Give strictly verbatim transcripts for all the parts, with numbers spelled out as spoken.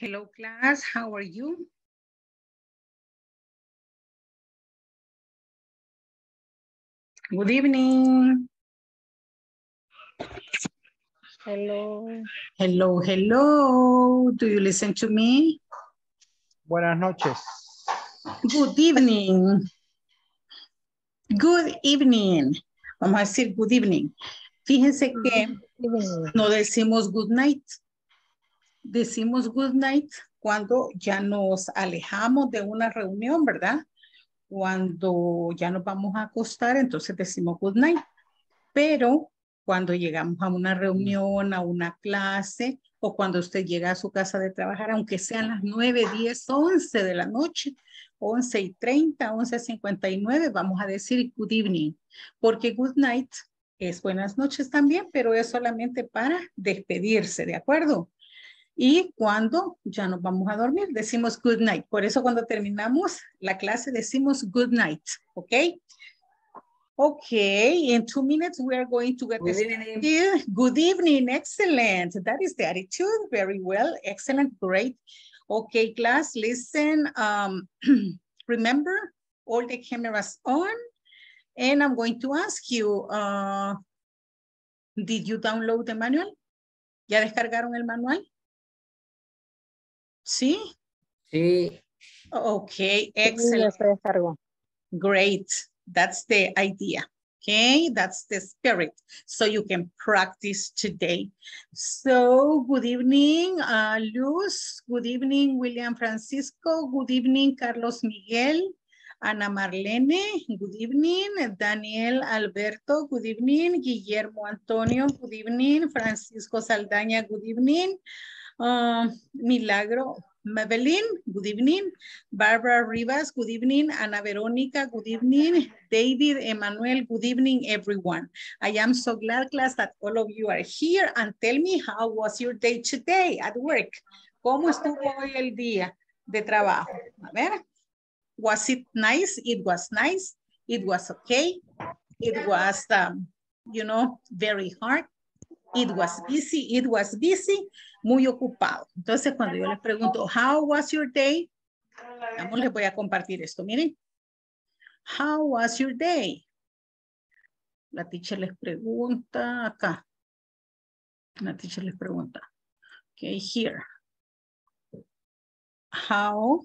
Hello, class. How are you? Good evening. Hello. Hello, hello. Do you listen to me? Buenas noches. Good evening. Good evening. Vamos a decir good evening. Fíjense que no decimos good night. Decimos good night cuando ya nos alejamos de una reunión, ¿verdad? Cuando ya nos vamos a acostar, entonces decimos good night. Pero cuando llegamos a una reunión, a una clase, o cuando usted llega a su casa de trabajar, aunque sean las nueve, diez, once de la noche, once y treinta, once cincuenta y nueve, vamos a decir good evening. Porque good night es buenas noches también, pero es solamente para despedirse, ¿de acuerdo? Y cuando ya nos vamos a dormir, decimos good night. Por eso cuando terminamos la clase decimos good night. Okay? Okay, in two minutes we are going to get this. Good evening, excellent. That is the attitude, very well. Excellent, great. Okay, class, listen. Um, remember, all the cameras on. And I'm going to ask you, uh, did you download the manual? ¿Ya descargaron el manual? ¿Sí? Sí. Ok, excellent. Great. That's the idea. Okay, that's the spirit. So you can practice today. So good evening, uh, Luz. Good evening, William Francisco. Good evening, Carlos Miguel. Ana Marlene, good evening. Daniel Alberto, good evening. Guillermo Antonio, good evening. Francisco Saldaña, good evening. Uh, Milagro, Mavelin, good evening. Barbara Rivas, good evening. Ana Veronica, good evening. David Emmanuel, good evening, everyone. I am so glad, class, that all of you are here. And tell me, how was your day today at work? ¿Cómo estuvo hoy el día de trabajo? A ver. Was it nice? It was nice. It was okay. It was, um, you know, very hard. It was busy, it was busy, muy ocupado. Entonces, cuando yo les pregunto, how was your day? Vamos, les voy a compartir esto, miren. How was your day? La teacher les pregunta acá. La teacher les pregunta. Okay, here. How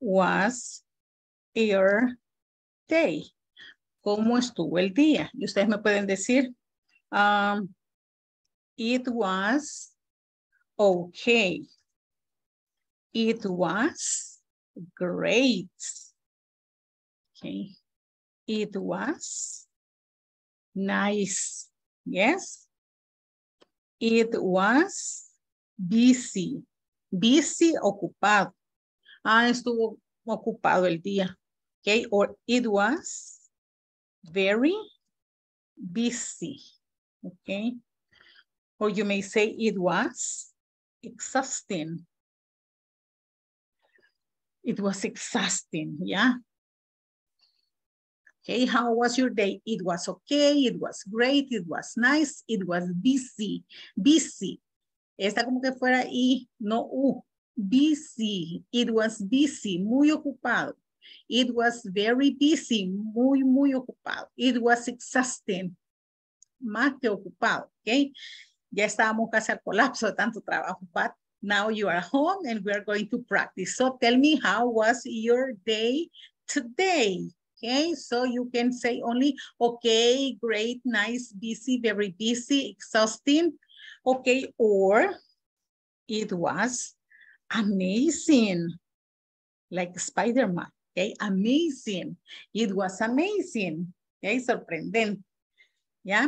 was your day? ¿Cómo estuvo el día? Y ustedes me pueden decir, um, it was okay. It was great. Okay. It was nice. Yes. It was busy. Busy, ocupado. Ah, estuvo ocupado el día. Okay. Or it was very busy. Okay. Or you may say it was exhausting. It was exhausting, yeah. Okay, how was your day? It was okay, it was great, it was nice, it was busy, busy. Esta como que fuera I, no U, busy. It was busy, muy ocupado. It was very busy, muy, muy ocupado. It was exhausting, más que ocupado, okay? Ya estábamos casi al colapso de tanto trabajo, but now you are home and we are going to practice. So tell me, how was your day today? Okay, so you can say only, okay, great, nice, busy, very busy, exhausting. Okay, or it was amazing, like Spider-Man, okay, amazing. It was amazing, okay, sorprendente, yeah.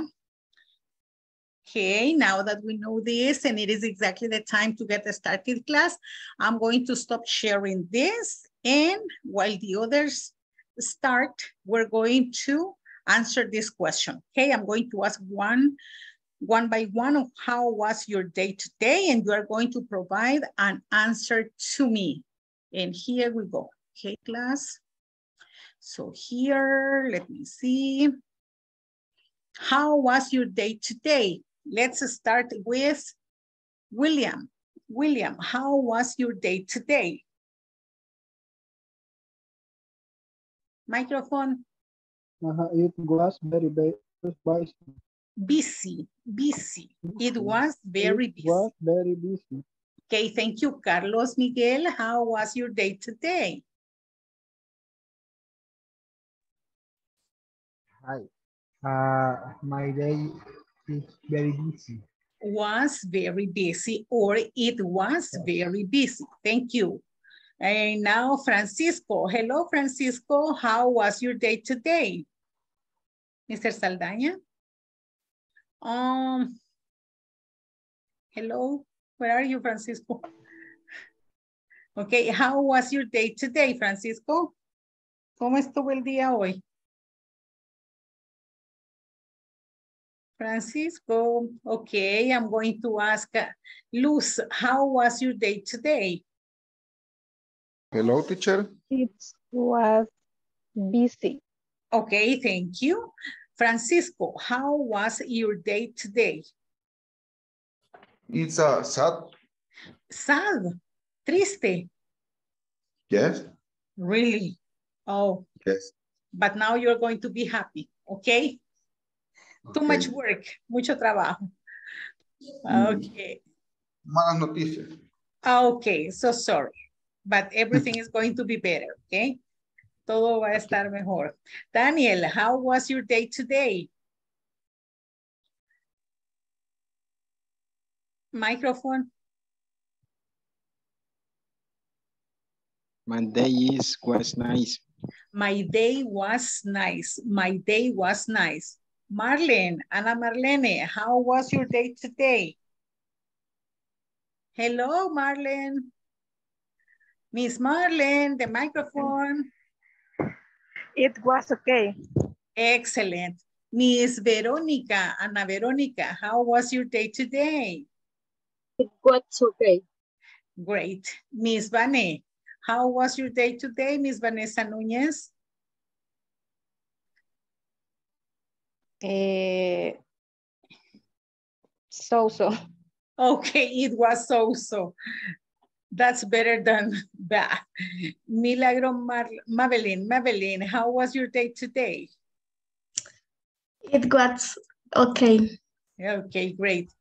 Okay, now that we know this and it is exactly the time to get started, class, I'm going to stop sharing this, and while the others start, we're going to answer this question. Okay, I'm going to ask one, one by one of how was your day today, and you are going to provide an answer to me. And here we go, okay, class. So here, let me see. How was your day today? Let's start with William. William, how was your day today? Microphone. Uh, it was very busy. Busy, busy. It was very busy. It was very busy. Okay, thank you, Carlos Miguel. How was your day today? Hi. Uh, my day is very busy. Was very busy, or it was very busy. Thank you. And now Francisco. Hello, Francisco. How was your day today? Mister Saldaña? Um, hello, where are you, Francisco? Okay, how was your day today, Francisco? ¿Cómo estuvo el día hoy? Francisco, okay, I'm going to ask uh, Luz, how was your day today? Hello, teacher. It was busy. Okay, thank you. Francisco, how was your day today? It's uh, sad. Sad? Triste? Yes. Really? Oh. Yes. But now you're going to be happy, okay? Too okay. Much work, mucho trabajo. Okay. Malas noticias. Okay, so sorry. But everything is going to be better, okay? Todo va a estar mejor. Daniel, how was your day today? Microphone. My day is, was nice. My day was nice. My day was nice. Marlene, Ana Marlene, how was your day today? Hello, Marlene. Miss Marlene, the microphone. It was okay. Excellent. Miss Veronica, Ana Veronica, how was your day today? It was okay. Great. Miss Vane, how was your day today, Miss Vanessa Núñez? Uh, so so. Okay, it was so so. That's better than bad. Milagro Mar Mabeline, Mabeline, how was your day today? It was okay. Okay, great.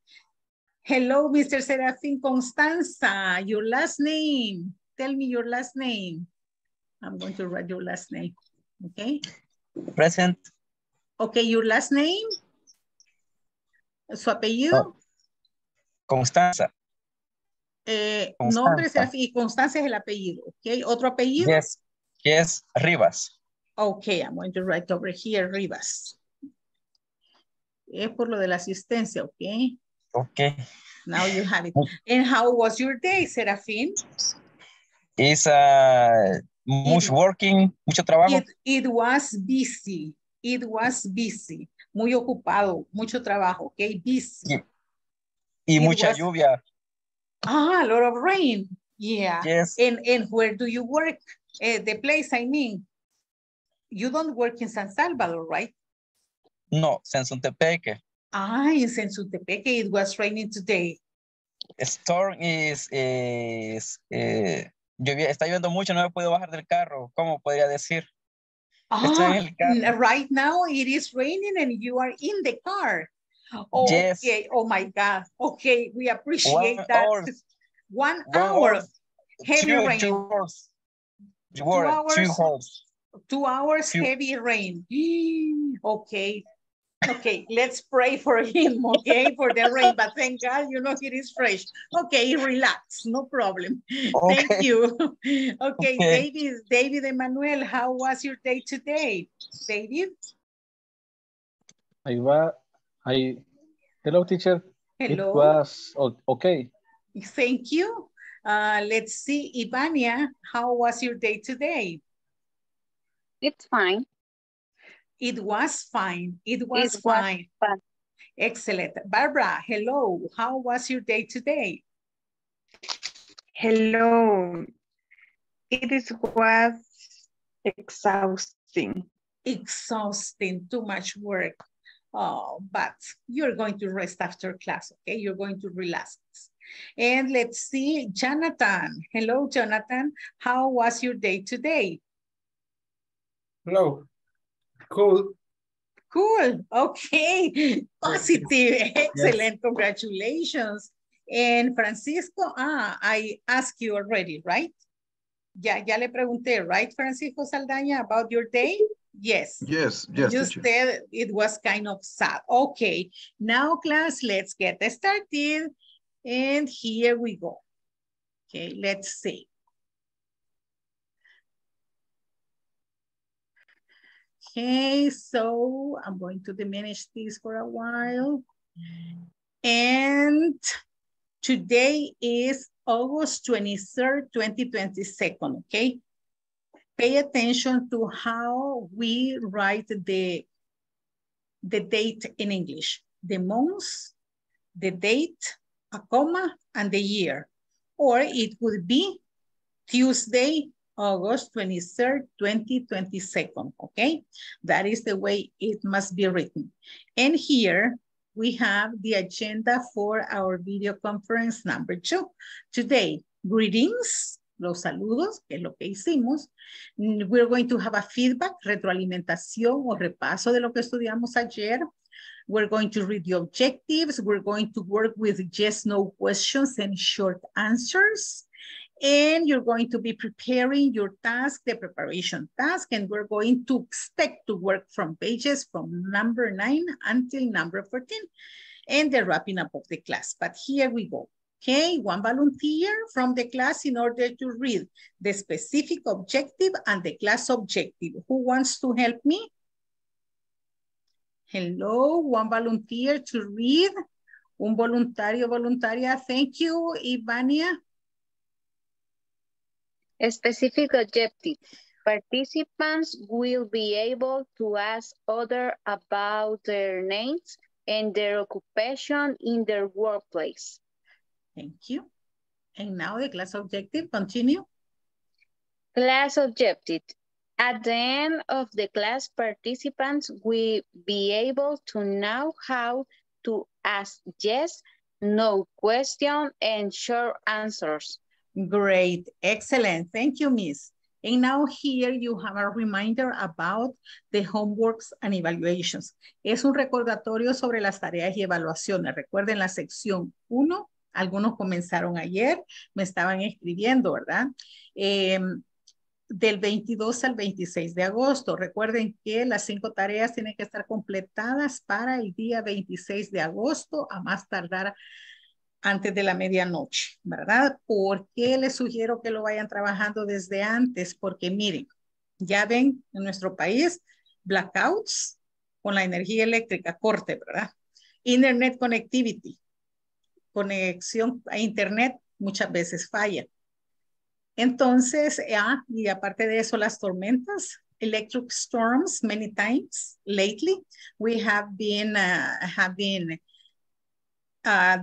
Hello, Mister Serafin Constanza. Your last name. Tell me your last name. I'm going to write your last name. Okay. Present. Okay, your last name? Su apellido? Oh. Constanza. Eh, nombre y Constanza es el apellido. Okay, otro apellido? Yes, yes, Rivas. Okay, I'm going to write over here, Rivas. Es por lo de la asistencia, okay? Okay. Now you have it. And how was your day, Serafín? It's uh, much it, working, mucho trabajo. It, it was busy. It was busy, muy ocupado, mucho trabajo, okay, busy. Yeah. Y it mucha was... lluvia. Ah, a lot of rain, yeah. Yes. And, and where do you work? Uh, the place, I mean. You don't work in San Salvador, right? No, Sensuntepeque. Ah, in Sensuntepeque, it was raining today. The storm is, is eh, lluvia, está lloviendo mucho, no me puedo bajar del carro, ¿cómo podría decir? Ah, right now it is raining and you are in the car. Oh, yes. Okay. Oh my God. Okay, we appreciate one that. Hour. One, one hour. hour. Heavy two, rain. Two hours. Two hours. Two hours, two hours two. Heavy rain. Okay. Okay, let's pray for him, okay, for the rain. But thank God, you know, it is fresh. Okay, relax, no problem. Okay. Thank you. Okay, okay, David, David Emmanuel, how was your day today? David? I was, I, hello, teacher. Hello. It was okay. Thank you. Uh, let's see, Ivania, how was your day today? It's fine. It was fine. It was, it was fine. fine. Excellent. Barbara, hello. How was your day today? Hello. It is was exhausting. Exhausting. Too much work. Oh, but you're going to rest after class, okay? You're going to relax. And let's see, Jonathan. Hello, Jonathan. How was your day today? Hello. Cool. Cool. Okay. Positive. Excellent. Yes. Congratulations. And Francisco, ah, I asked you already, right? Ya, ya le pregunté, right, Francisco Saldaña, about your day? Yes. Yes, yes. You said it was kind of sad. Okay. Now, class, let's get started. And here we go. Okay, let's see. Okay, so I'm going to diminish this for a while. And today is August twenty-third, twenty twenty-two, okay? Pay attention to how we write the, the date in English. The month, the date, a comma, and the year. Or it would be Tuesday, August twenty-third, twenty twenty-two, okay? That is the way it must be written. And here, we have the agenda for our video conference number two. Today, greetings, los saludos, que es lo que hicimos. We're going to have a feedback, retroalimentación o repaso de lo que estudiamos ayer. We're going to read the objectives. We're going to work with yes, no questions and short answers. And you're going to be preparing your task, the preparation task, and we're going to expect to work from pages from number nine until number fourteen, and the wrapping up of the class. But here we go, okay? One volunteer from the class in order to read the specific objective and the class objective. Who wants to help me? Hello, one volunteer to read. Un voluntario, voluntaria. Thank you, Ivania. A specific objective. Participants will be able to ask others about their names and their occupation in their workplace. Thank you. And now the class objective, continue. Class objective. At the end of the class, participants will be able to know how to ask yes, no question, and short answers. Great, excellent. Thank you, Miss. And now here you have a reminder about the homeworks and evaluations. Es un recordatorio sobre las tareas y evaluaciones. Recuerden la sección uno, algunos comenzaron ayer, me estaban escribiendo, ¿verdad? Eh, del veintidós al veintiséis de agosto. Recuerden que las cinco tareas tienen que estar completadas para el día veintiséis de agosto, a más tardar antes de la medianoche, ¿verdad? ¿Por qué les sugiero que lo vayan trabajando desde antes? Porque miren, ya ven en nuestro país, blackouts con la energía eléctrica, corte, ¿verdad? Internet connectivity, conexión a internet muchas veces falla. Entonces, ah, y aparte de eso, las tormentas, electric storms, many times lately, we have been uh, having uh,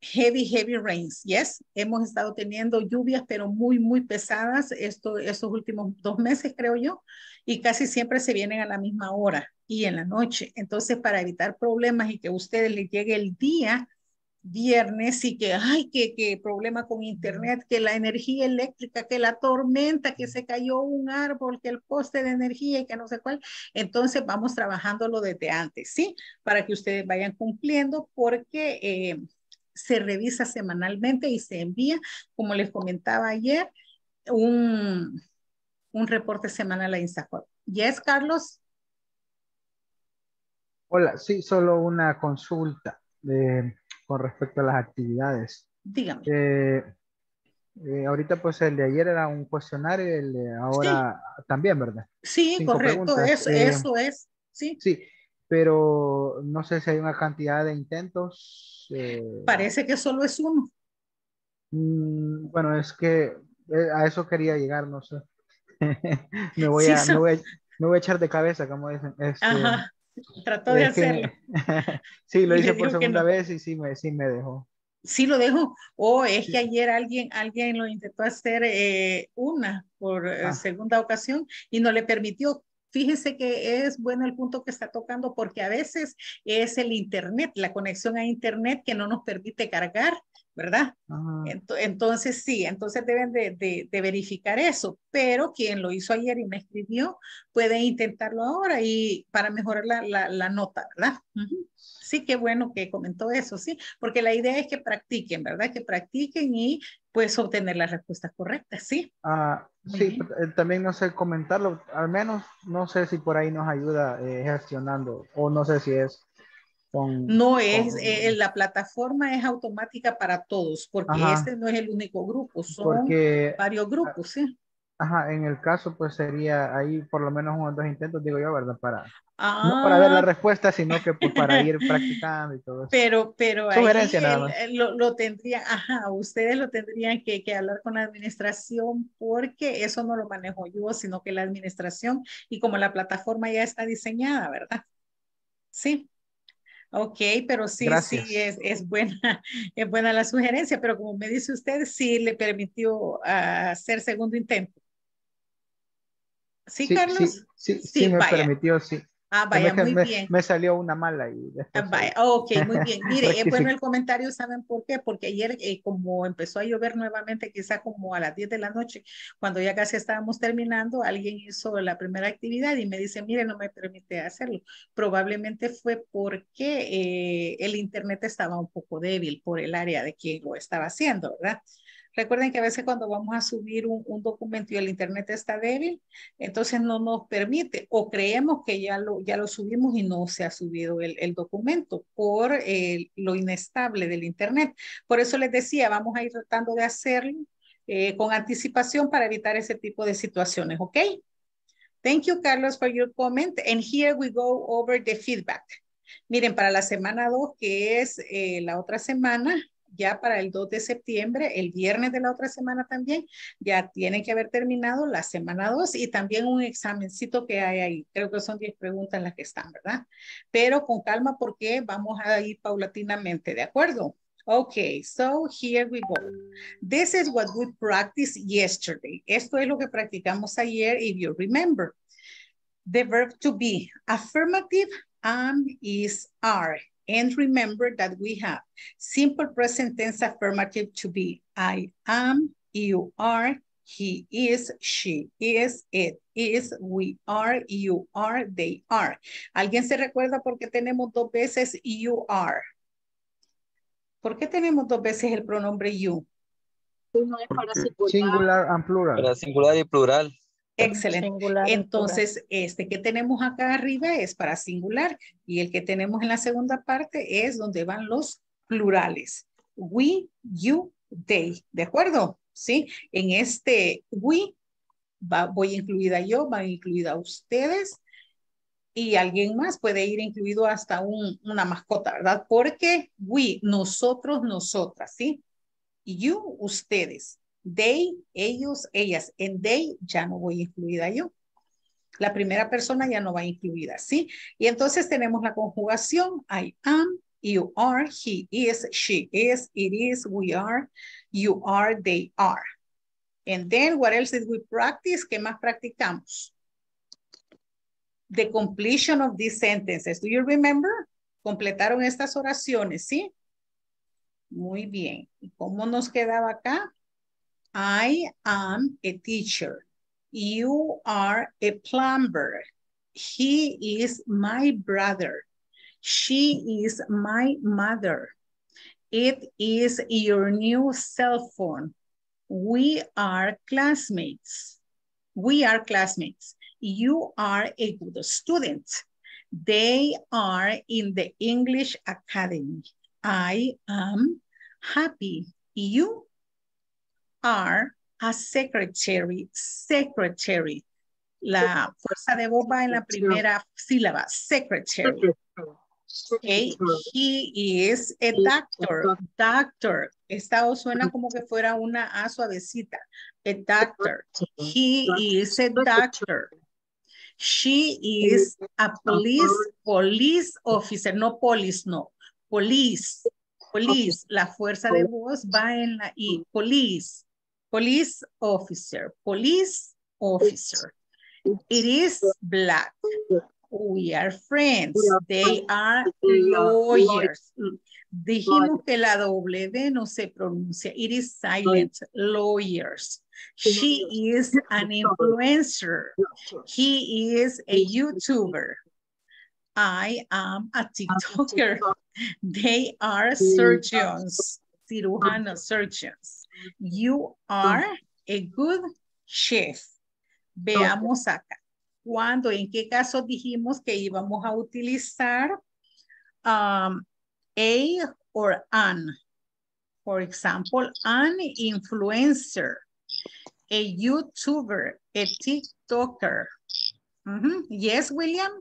heavy, heavy rains. Yes, hemos estado teniendo lluvias, pero muy, muy pesadas esto, estos últimos dos meses, creo yo, y casi siempre se vienen a la misma hora y en la noche. Entonces, para evitar problemas y que a ustedes les llegue el día viernes y que, ay, que, que problema con internet, que la energía eléctrica, que la tormenta, que se cayó un árbol, que el poste de energía y que no sé cuál. Entonces, vamos trabajándolo desde antes, ¿sí? Para que ustedes vayan cumpliendo porque... Eh, se revisa semanalmente y se envía, como les comentaba ayer, un, un reporte semanal a Insacorp. Yes, Carlos. Hola, sí, solo una consulta de, con respecto a las actividades. Dígame. Eh, eh, ahorita pues el de ayer era un cuestionario, el de ahora sí. También, ¿verdad? Sí, Cinco correcto, eso, eh, eso es. Sí. Sí, pero no sé si hay una cantidad de intentos. Eh, Parece que solo es uno. Bueno, es que a eso quería llegar, no sé. me, voy sí, a, so... me, voy a, me voy a echar de cabeza, como dicen. Este, Ajá, trató de hacerlo. Que... sí, lo hice por segunda no. vez y sí me, sí me dejó. Sí lo dejó. Oh, es sí. que ayer alguien, alguien lo intentó hacer eh, una por ah. segunda ocasión y no le permitió. Fíjense que es bueno el punto que está tocando porque a veces es el internet, la conexión a internet que no nos permite cargar ¿verdad? Ajá. Entonces sí, entonces deben de, de, de verificar eso, pero quien lo hizo ayer y me escribió, pueden intentarlo ahora y para mejorar la, la, la nota, ¿verdad? Uh-huh. Sí, qué bueno que comentó eso, sí, porque la idea es que practiquen, ¿verdad? Que practiquen y pues obtener las respuestas correctas, ¿sí? Ah, sí, uh-huh. También no sé comentarlo, al menos no sé si por ahí nos ayuda eh, gestionando, o no sé si es Con, no es, con... eh, la plataforma es automática para todos, porque ajá, este no es el único grupo, son porque, varios grupos, ¿sí? Ajá, en el caso pues sería ahí por lo menos unos dos intentos, digo yo, ¿verdad? Para, ah. no para ver la respuesta, sino que pues, para ir practicando y todo eso. Pero, pero ahí el, lo, lo tendría, ajá, ustedes lo tendrían que, que hablar con la administración, porque eso no lo manejo yo, sino que la administración, y como la plataforma ya está diseñada, ¿verdad? Sí. Ok, pero sí, gracias. sí, es, es, buena, es buena la sugerencia, pero como me dice usted, sí le permitió uh, hacer segundo intento. ¿Sí, sí Carlos? Sí, sí, sí, sí me vaya. permitió, sí. Ah, vaya, muy me, bien. Me salió una mala. Y ah, vaya, ok, muy bien. Mire, es bueno el comentario, ¿saben por qué? Porque ayer, eh, como empezó a llover nuevamente, quizá como a las diez de la noche, cuando ya casi estábamos terminando, alguien hizo la primera actividad y me dice, mire, no me permite hacerlo. Probablemente fue porque eh, el internet estaba un poco débil por el área de quien lo estaba haciendo, ¿verdad? Recuerden que a veces cuando vamos a subir un, un documento y el internet está débil, entonces no nos permite o creemos que ya lo, ya lo subimos y no se ha subido el, el documento por eh, lo inestable del internet. Por eso les decía, vamos a ir tratando de hacerlo eh, con anticipación para evitar ese tipo de situaciones, ¿ok? Thank you, Carlos, for your comment. And here we go over the feedback. Miren, para la semana dos, que es eh, la otra semana, ya para el dos de septiembre, el viernes de la otra semana también, ya tienen que haber terminado la semana dos y también un examencito que hay ahí. Creo que son diez preguntas las que están, ¿verdad? Pero con calma porque vamos a ir paulatinamente, ¿de acuerdo? Okay, so here we go. This is what we practiced yesterday. Esto es lo que practicamos ayer, if you remember. The verb to be, affirmative, am, is, are. And remember that we have simple present tense affirmative to be. I am, you are, he is, she is, it is, we are, you are, they are. ¿Alguien se recuerda por qué tenemos dos veces you are? ¿Por qué tenemos dos veces el pronombre you? Uno es para singular. Singular and plural. Para singular y plural. Excelente. Singular, Entonces, plural. este que tenemos acá arriba es para singular y el que tenemos en la segunda parte es donde van los plurales. We, you, they. ¿De acuerdo? ¿Sí? En este we va, voy incluida yo, van incluida ustedes y alguien más, puede ir incluido hasta un, una mascota, ¿verdad? Porque we, nosotros, nosotras, ¿sí? You, ustedes. They, ellos, ellas. En they ya no voy incluida yo. La primera persona ya no va incluida, ¿sí? Y entonces tenemos la conjugación. I am, you are, he is, she is, it is, we are, you are, they are. And then what else did we practice? ¿Qué más practicamos? The completion of these sentences. Do you remember? Completaron estas oraciones, ¿sí? Muy bien. ¿Y cómo nos quedaba acá? I am a teacher. You are a plumber. He is my brother. She is my mother. It is your new cell phone. We are classmates. We are classmates. You are a good student. They are in the English Academy. I am happy. You are a secretary, secretary. La fuerza de voz va en la primera sílaba, secretary. Okay. He is a doctor, doctor. Esta o suena como que fuera una A suavecita. A doctor. He is a doctor. She is a police, police officer. No police, no. Police, police. La fuerza de voz va en la I. Police. Police officer, police officer. It is black. We are friends. They are lawyers. Dijimos que la W no se pronuncia. It is silent. Lawyers. She is an influencer. He is a YouTuber. I am a TikToker. They are surgeons. Cirujanos, surgeons. You are a good chef. Veamos acá. ¿Cuándo? ¿En qué caso dijimos que íbamos a utilizar um, a or an? For example, an influencer, a YouTuber, a TikToker. Mm-hmm. Yes, William.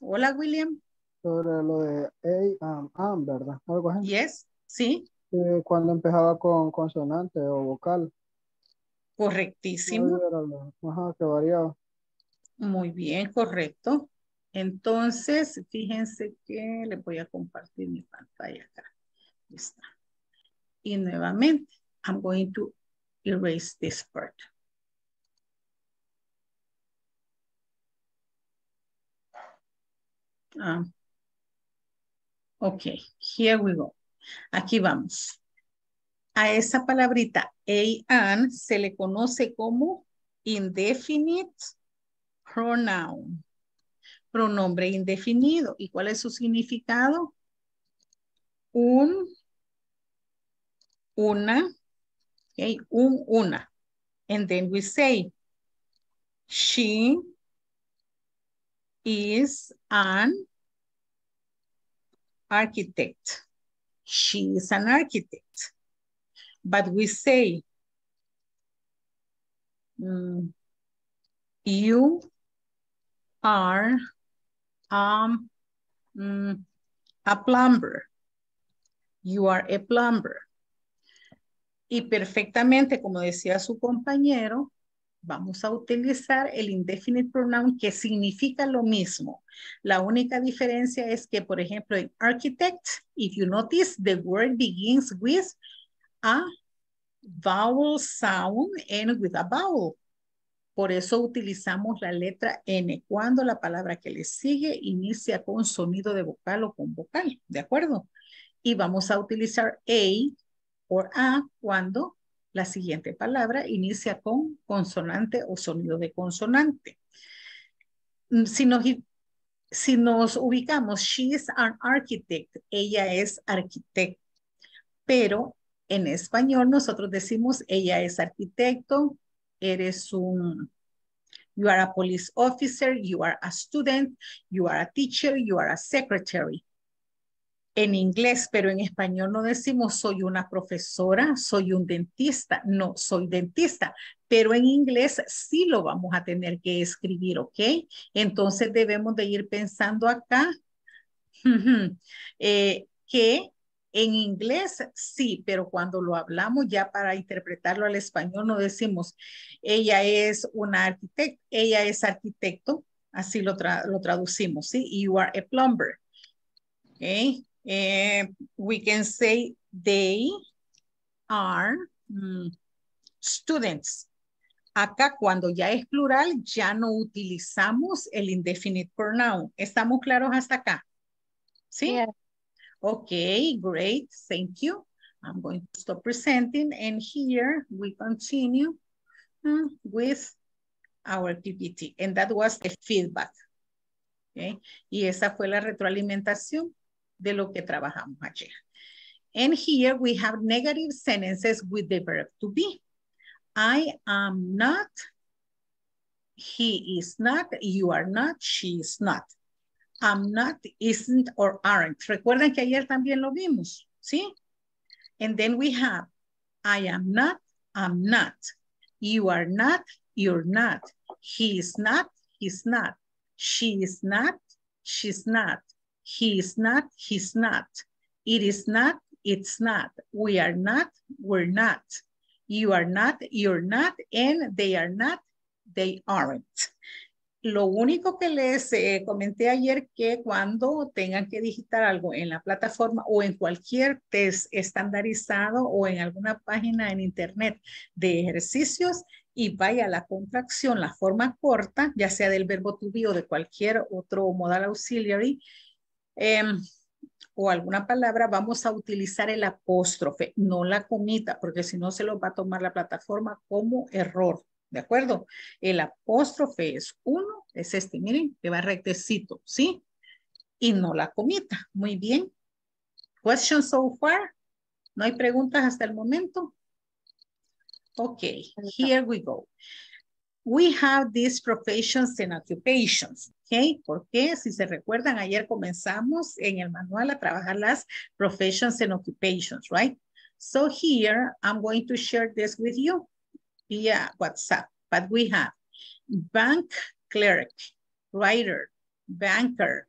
Hola, William. Sobre lo de a, am, am, ¿verdad? Algo así. Yes, sí. Eh, cuando empezaba con consonante o vocal. Correctísimo. Ajá, que variado. Muy bien, correcto. Entonces, fíjense que le voy a compartir mi pantalla acá. Ahí está. Y nuevamente, I'm going to erase this part. Ah. Ok, here we go. Aquí vamos. A esa palabrita, a, an, se le conoce como indefinite pronoun. Pronombre indefinido. ¿Y cuál es su significado? Un, una, okay, un, una. And then we say, she is an architect. She is an architect. But we say, mm, you are um, mm, a plumber. You are a plumber. Y perfectamente, como decía su compañero, vamos a utilizar el indefinite pronoun que significa lo mismo. La única diferencia es que, por ejemplo, en architect, if you notice, the word begins with a vowel sound and with a vowel. Por eso utilizamos la letra N cuando la palabra que le sigue inicia con sonido de vocal o con vocal, ¿de acuerdo? Y vamos a utilizar A o A cuando la siguiente palabra inicia con consonante o sonido de consonante. Si nos, si nos ubicamos, she is an architect, ella es arquitecta, pero en español nosotros decimos, ella es arquitecto, eres un, you are a police officer, you are a student, you are a teacher, you are a secretary. En inglés, pero en español no decimos, soy una profesora, soy un dentista, no, soy dentista, pero en inglés sí lo vamos a tener que escribir, ¿ok? Entonces debemos de ir pensando acá eh, que en inglés sí, pero cuando lo hablamos ya para interpretarlo al español no decimos ella es una arquitecta, ella es arquitecto, así lo, tra lo traducimos, ¿sí? You are a plumber. Okay. Eh, we can say they are mm, students. Acá cuando ya es plural ya no utilizamos el indefinite pronoun. ¿Estamos claros hasta acá? ¿Sí? Yeah. Okay, great, thank you. I'm going to stop presenting and here we continue with our P P T. And that was the feedback. Okay, y esa fue la retroalimentación de lo que trabajamos ayer. And here we have negative sentences with the verb to be. I am not, he is not, you are not, she is not. I'm not, isn't, or aren't. Recuerden que ayer también lo vimos, ¿sí? And then we have, I am not, I'm not. You are not, you're not. He is not, he's not. She is not, she's not. He is not, he's not. It is not, it's not. We are not, we're not. You are not, you're not. And they are not, they aren't. Lo único que les eh, comenté ayer que cuando tengan que digitar algo en la plataforma o en cualquier test estandarizado o en alguna página en internet de ejercicios, y vaya la contracción, la forma corta, ya sea del verbo to be o de cualquier otro modal auxiliary, eh, o alguna palabra, vamos a utilizar el apóstrofe, no la comita, porque si no se los va a tomar la plataforma como error, ¿de acuerdo? El apóstrofe es uno, es este, miren, que va rectecito, ¿sí? Y no la comita, muy bien. Question so far? ¿No hay preguntas hasta el momento? Ok, here we go. We have these professions and occupations. Okay, porque si se recuerdan, ayer comenzamos en el manual a trabajar las professions and occupations, right? So here, I'm going to share this with you via WhatsApp. But we have bank clerk, writer, banker,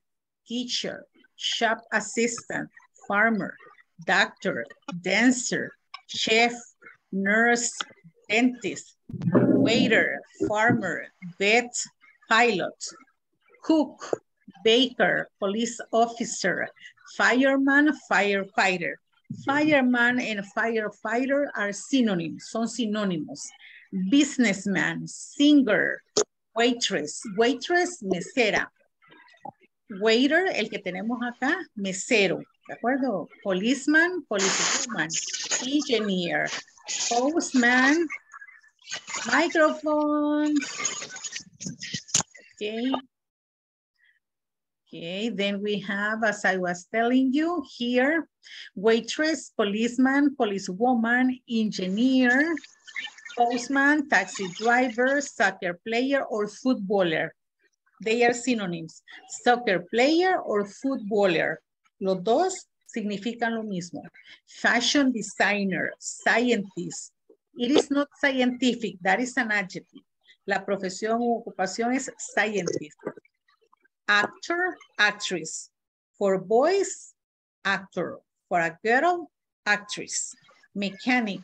teacher, shop assistant, farmer, doctor, dancer, chef, nurse, dentist, waiter, farmer, vet, pilot, cook, baker, police officer, fireman, firefighter. Fireman and firefighter are synonyms, son sinónimos. Businessman, singer, waitress, waitress, mesera. Waiter, el que tenemos acá, mesero, ¿de acuerdo? Policeman, policewoman, engineer, postman, microphone. Okay. Okay, then we have, as I was telling you here, waitress, policeman, policewoman, engineer, postman, taxi driver, soccer player, or footballer. They are synonyms. Soccer player or footballer. Los dos significan lo mismo. Fashion designer, scientist. It is not scientific, that is an adjective. La profesión u ocupación es scientist. Actor, actress. For boys, actor. For a girl, actress. Mechanic,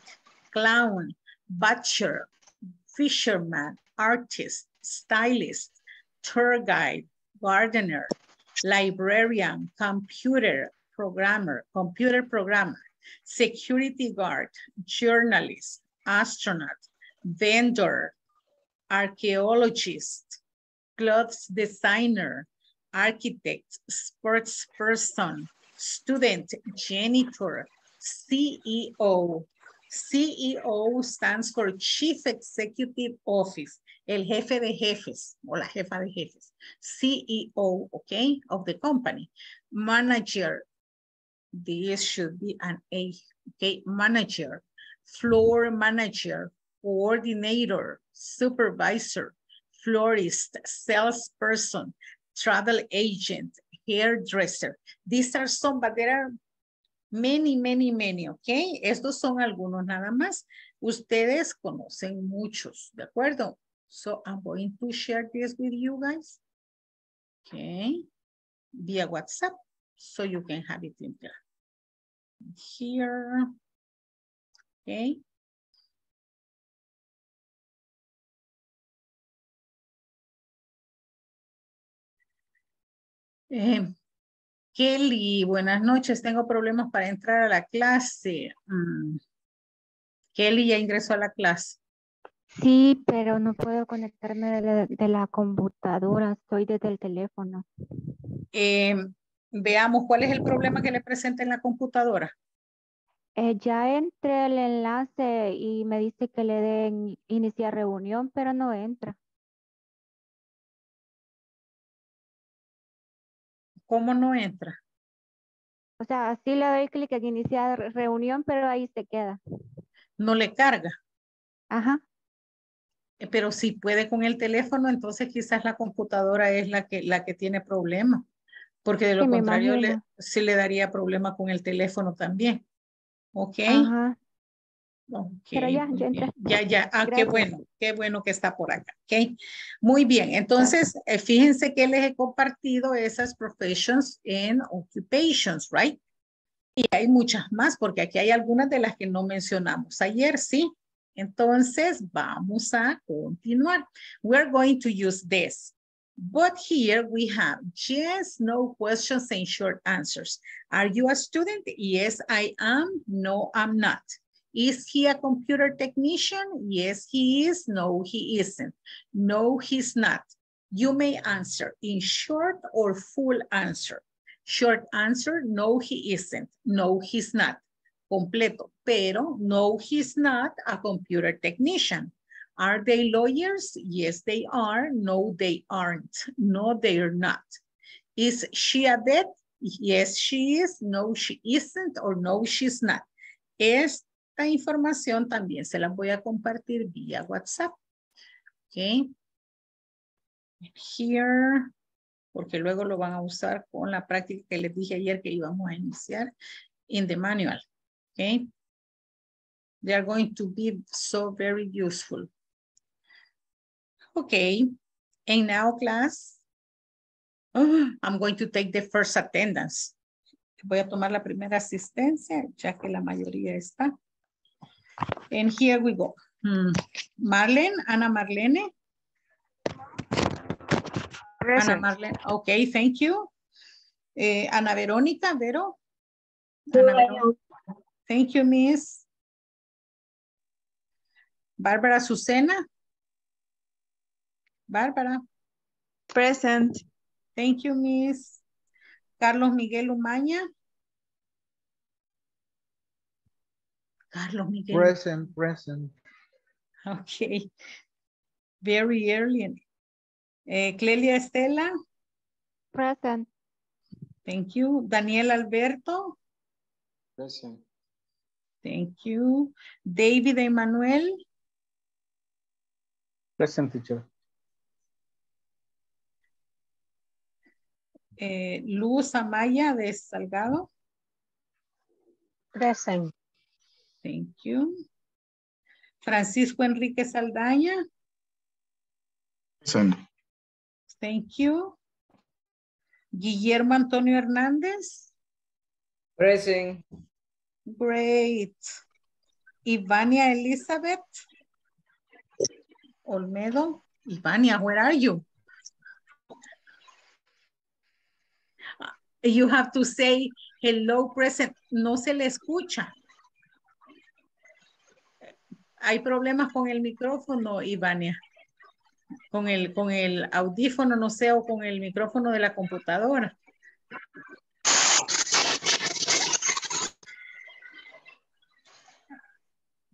clown, butcher, fisherman, artist, stylist, tour guide, gardener, librarian, computer programmer, computer programmer, security guard, journalist, astronaut, vendor, archaeologist, clothes designer, architect, sports person, student, janitor, C E O. C E O stands for Chief Executive Office. El jefe de jefes o la jefa de jefes. C E O, okay, of the company. Manager. This should be an A, okay? Manager. Floor manager. Coordinator. Supervisor. Florist. Salesperson. Travel agent. Hairdresser. These are some, but there are many, many, many, okay? Estos son algunos nada más. Ustedes conocen muchos, ¿de acuerdo? So I'm going to share this with you guys, okay, via WhatsApp, so you can have it in there. Here, okay. Um, Kelly, buenas noches, tengo problemas para entrar a la clase. Mm. Kelly ya ingresó a la clase. Sí, pero no puedo conectarme de la, de la computadora, estoy desde el teléfono. Eh, veamos, ¿cuál es el problema que le presenta en la computadora? Eh, ya entré el enlace y me dice que le den iniciar reunión, pero no entra. ¿Cómo no entra? O sea, sí le doy clic en iniciar reunión, pero ahí se queda. No le carga. Ajá. Pero si puede con el teléfono, entonces quizás la computadora es la que, la que tiene problema. Porque de lo sí, contrario, le, sí le daría problema con el teléfono también. ¿Ok? Ajá. Okay. Pero ya, ya entré. Ya, ya. Ah, gracias. Qué bueno. Qué bueno que está por acá. ¿Ok? Muy bien. Entonces, eh, fíjense que les he compartido esas professions and occupations, right? Y hay muchas más, porque aquí hay algunas de las que no mencionamos ayer, ¿sí? Entonces, vamos a continuar. We're going to use this. But here we have yes, no questions and short answers. Are you a student? Yes, I am. No, I'm not. Is he a computer technician? Yes, he is. No, he isn't. No, he's not. You may answer in short or full answer. Short answer, no, he isn't. No, he's not. Completo, pero no, he's not a computer technician. Are they lawyers? Yes, they are. No, they aren't. No, they're not. Is she a vet? Yes, she is. No, she isn't. Or no, she's not. Esta información también se la voy a compartir vía WhatsApp. Okay. Here, porque luego lo van a usar con la práctica que les dije ayer que íbamos a iniciar in the manual. Okay. They are going to be so very useful. Okay, and now class, oh, I'm going to take the first attendance. Voy a tomar la primera asistencia, ya que la mayoría está. And here we go. Hmm. Marlene, Ana Marlene. Present. Ana Marlene, okay, thank you. Eh, Ana Verónica, Vero. Ana Verónica. Thank you, miss. Bárbara Susana. Bárbara. Present. Thank you, miss. Carlos Miguel Umaña. Carlos Miguel. Present, present. Okay. Very early. Eh, Clelia Estela. Present. Thank you. Daniel Alberto. Present. Thank you. David Emmanuel. Present, teacher. Eh, Luz Amaya de Salgado. Present. Thank you. Francisco Enrique Saldaña. Present. Thank you. Guillermo Antonio Hernández. Present. Great. Ivania Elizabeth. Olmedo. Ivania, where are you? You have to say hello, present. No se le escucha. Hay problemas con el micrófono, Ivania. Con el, con el audífono, no sé, o con el micrófono de la computadora.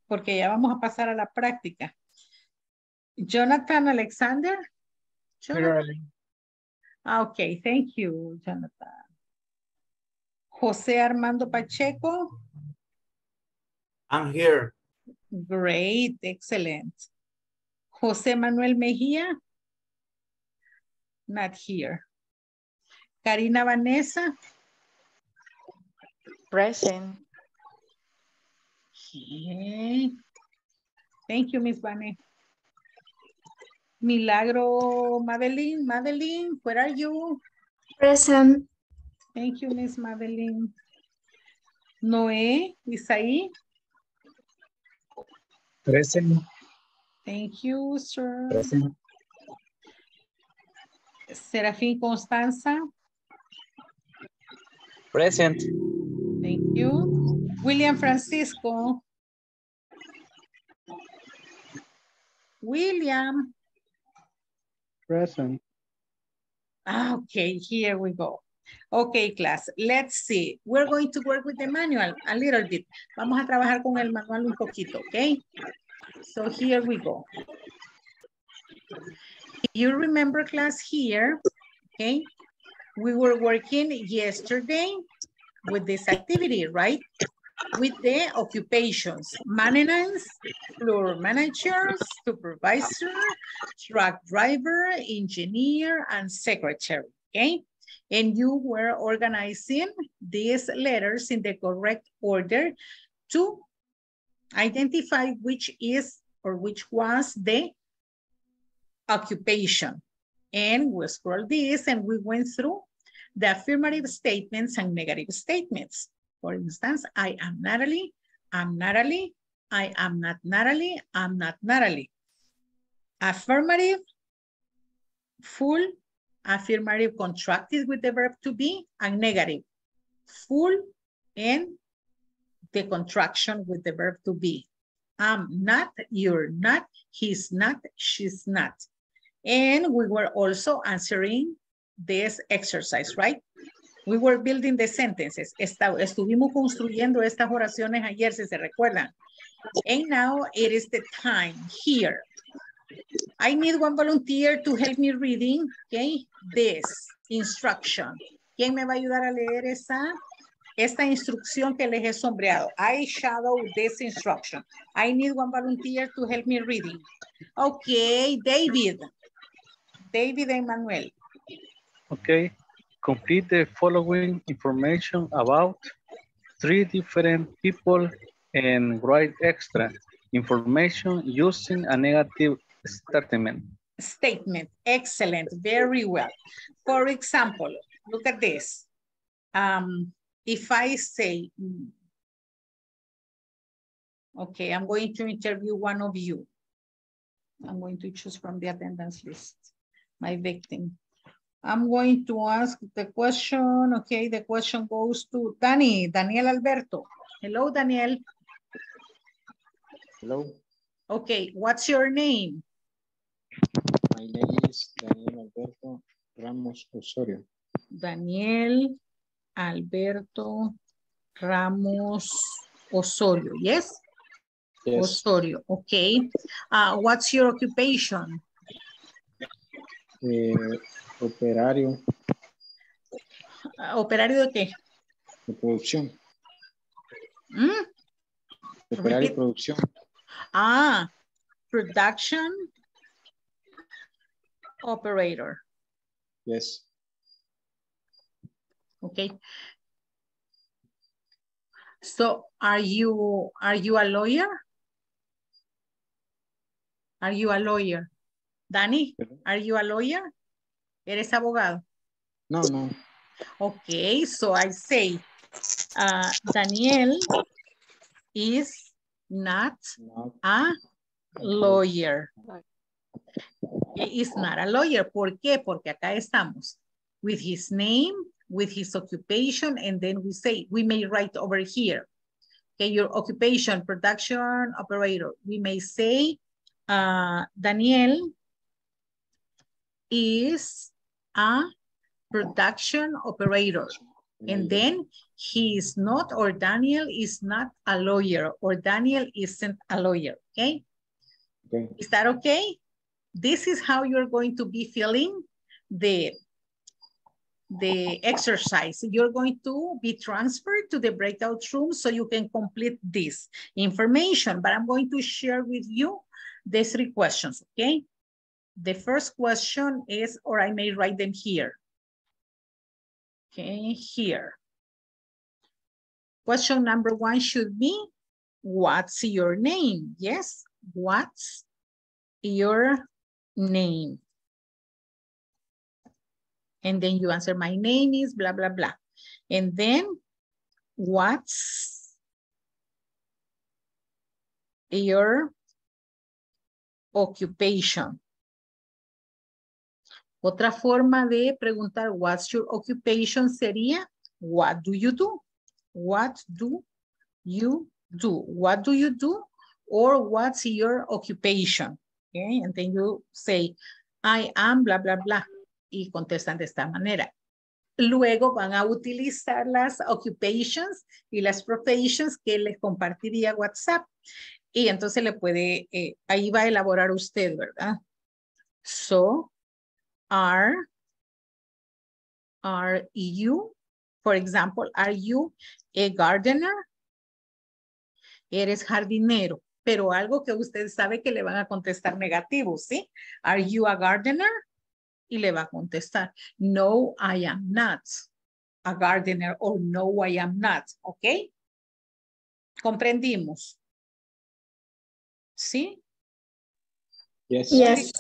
Porque ya vamos a pasar a la práctica. Jonathan Alexander. Jonathan. Okay, thank you, Jonathan. José Armando Pacheco. I'm here. Great, excellent. José Manuel Mejía. Not here. Karina Vanessa. Present. Okay. Thank you, miss Vanessa. Milagro Madeline, Madeline, where are you? Present. Thank you, miss Madeline. Noé, Isaí. Present. Thank you, sir. Present. Serafín Constanza. Present. Thank you. William Francisco. William. Present. Okay, here we go. Okay, class, let's see. We're going to work with the manual a little bit. Vamos a trabajar con el manual un poquito, okay? So here we go. You remember, class, here, okay? We were working yesterday with this activity, right? With the occupations, maintenance, floor manager, supervisor, truck driver, engineer, and secretary, okay? And you were organizing these letters in the correct order to identify which is or which was the occupation. And we scrolled this and we went through the affirmative statements and negative statements. For instance, I am Natalie, I'm Natalie, I am not Natalie, I'm not Natalie. Affirmative, full, affirmative contracted with the verb to be, and negative, full and the contraction with the verb to be. I'm not, you're not, he's not, she's not. And we were also answering this exercise, right? We were building the sentences. Esta, estuvimos construyendo estas oraciones ayer, si se recuerdan. And now it is the time here. I need one volunteer to help me reading, okay? This instruction. ¿Quién me va a ayudar a leer esa? Esta instrucción que les he sombreado. I shadow this instruction. I need one volunteer to help me reading. Okay, David. David Emmanuel. Okay. Complete the following information about three different people and write extra information using a negative statement. Statement. Excellent. Very well. For example, look at this. Um, if I say, okay, I'm going to interview one of you. I'm going to choose from the attendance list, my victim. I'm going to ask the question. Okay, the question goes to Danny, Daniel Alberto. Hello, Daniel. Hello. Okay, what's your name? My name is Daniel Alberto Ramos Osorio. Daniel Alberto Ramos Osorio, yes? Yes. Osorio, okay. Uh, what's your occupation? Uh, Operario. ¿Operario de qué? De producción. ¿Mm? Operario de producción. Ah, production operator. Yes. Okay. So, are you, are you a lawyer? Are you a lawyer? Danny, are you a lawyer? ¿Eres abogado? No, no. Okay, so I say, uh, Daniel is not a lawyer. Is not a lawyer. ¿Por qué? Porque acá estamos. With his name, with his occupation, and then we say, we may write over here. Okay, your occupation, production operator. We may say, uh, Daniel is a production operator. And then he is not, or Daniel is not a lawyer, or Daniel isn't a lawyer, okay? Okay. Is that okay? This is how you're going to be filling the, the exercise. You're going to be transferred to the breakout room so you can complete this information, but I'm going to share with you the three questions, okay? The first question is, or I may write them here. Okay, here. Question number one should be, what's your name? Yes, what's your name? And then you answer, my name is blah, blah, blah. And then, what's your occupation? Otra forma de preguntar what's your occupation sería what do you do? What do you do? What do you do? Or what's your occupation? Okay, and then you say I am bla bla bla y contestan de esta manera. Luego van a utilizar las occupations y las professions que les compartiría WhatsApp y entonces le puede, eh, ahí va a elaborar usted, ¿verdad? So, Are, are you, for example, are you a gardener? Eres jardinero, pero algo que usted sabe que le van a contestar negativo, ¿sí? Are you a gardener? Y le va a contestar, no, I am not a gardener, or no, I am not, ¿ok? ¿Comprendimos? ¿Sí? Yes. Yes.